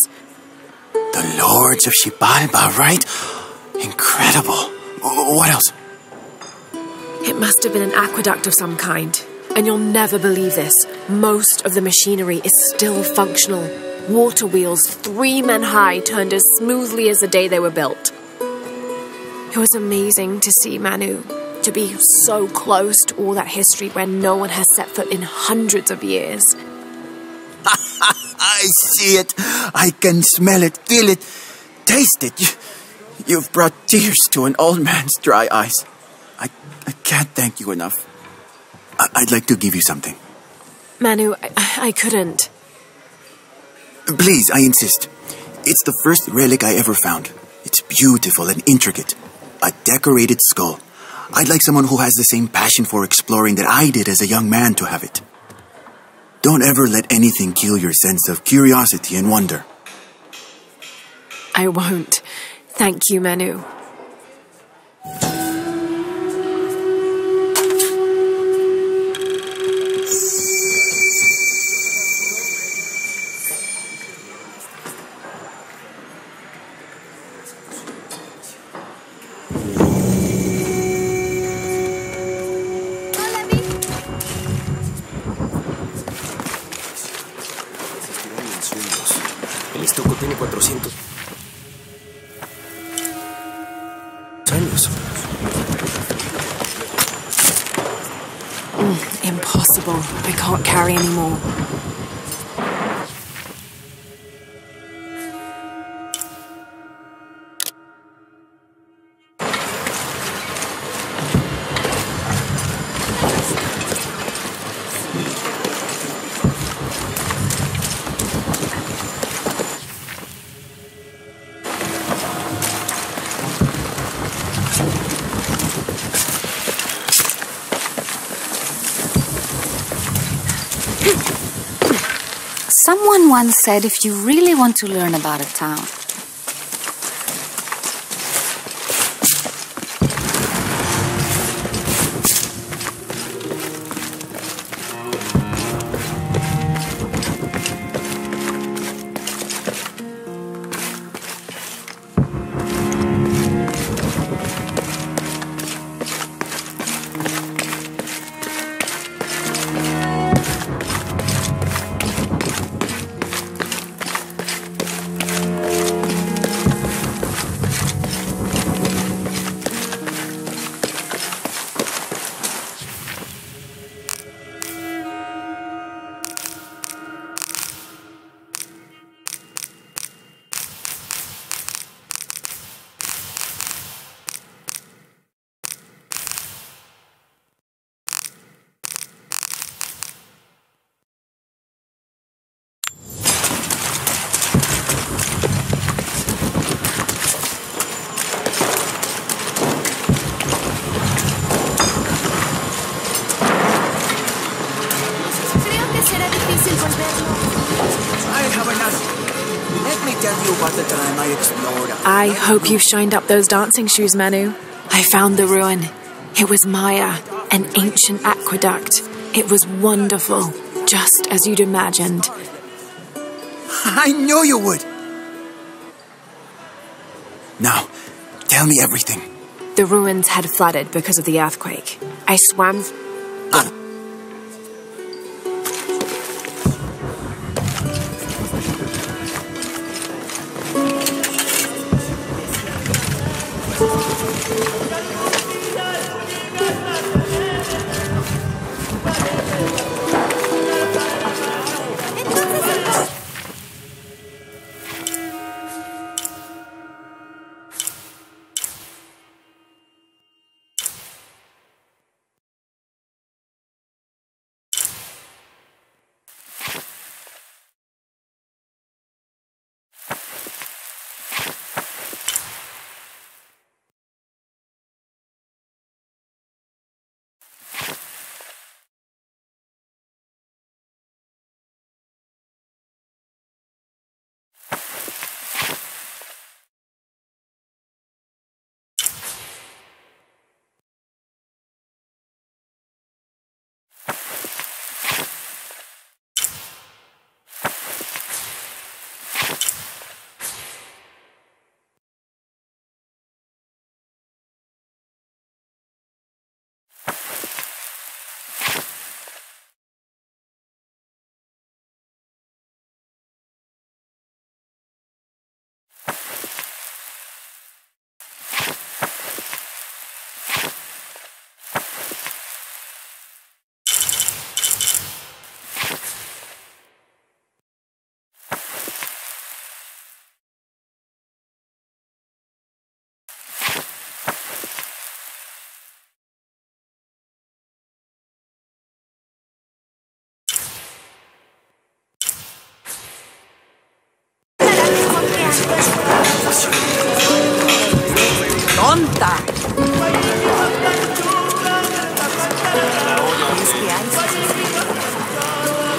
The lords of Shibalba, right? Incredible. What else? It must have been an aqueduct of some kind. And you'll never believe this. Most of the machinery is still functional. Water wheels 3 men high turned as smoothly as the day they were built. It was amazing to see, Manu. To be so close to all that history where no one has set foot in hundreds of years. I see it. I can smell it, feel it, taste it. You've brought tears to an old man's dry eyes. I can't thank you enough. I'd like to give you something. Manu, I couldn't. Please, I insist. It's the first relic I ever found. It's beautiful and intricate. A decorated skull. I'd like someone who has the same passion for exploring that I did as a young man to have it. Don't ever let anything kill your sense of curiosity and wonder. I won't. Thank you, Manu. 400 años. Impossible. I can't carry anymore. Someone once said, if you really want to learn about a town, I hope you've shined up those dancing shoes, Manu. I found the ruin. It was Maya, an ancient aqueduct. It was wonderful, just as you'd imagined. I knew you would! Now, tell me everything. The ruins had flooded because of the earthquake. I swam...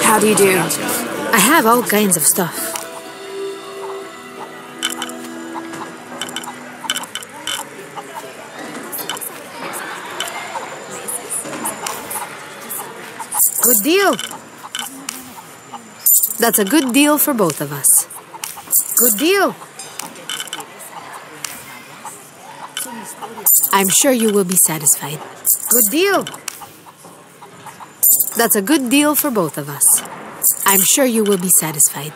How do you do? I have all kinds of stuff. Good deal. That's a good deal for both of us. Good deal. I'm sure you will be satisfied. Good deal. That's a good deal for both of us. I'm sure you will be satisfied.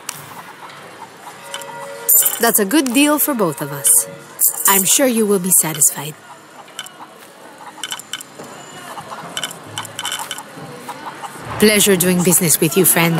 That's a good deal for both of us. I'm sure you will be satisfied. Pleasure doing business with you, friend.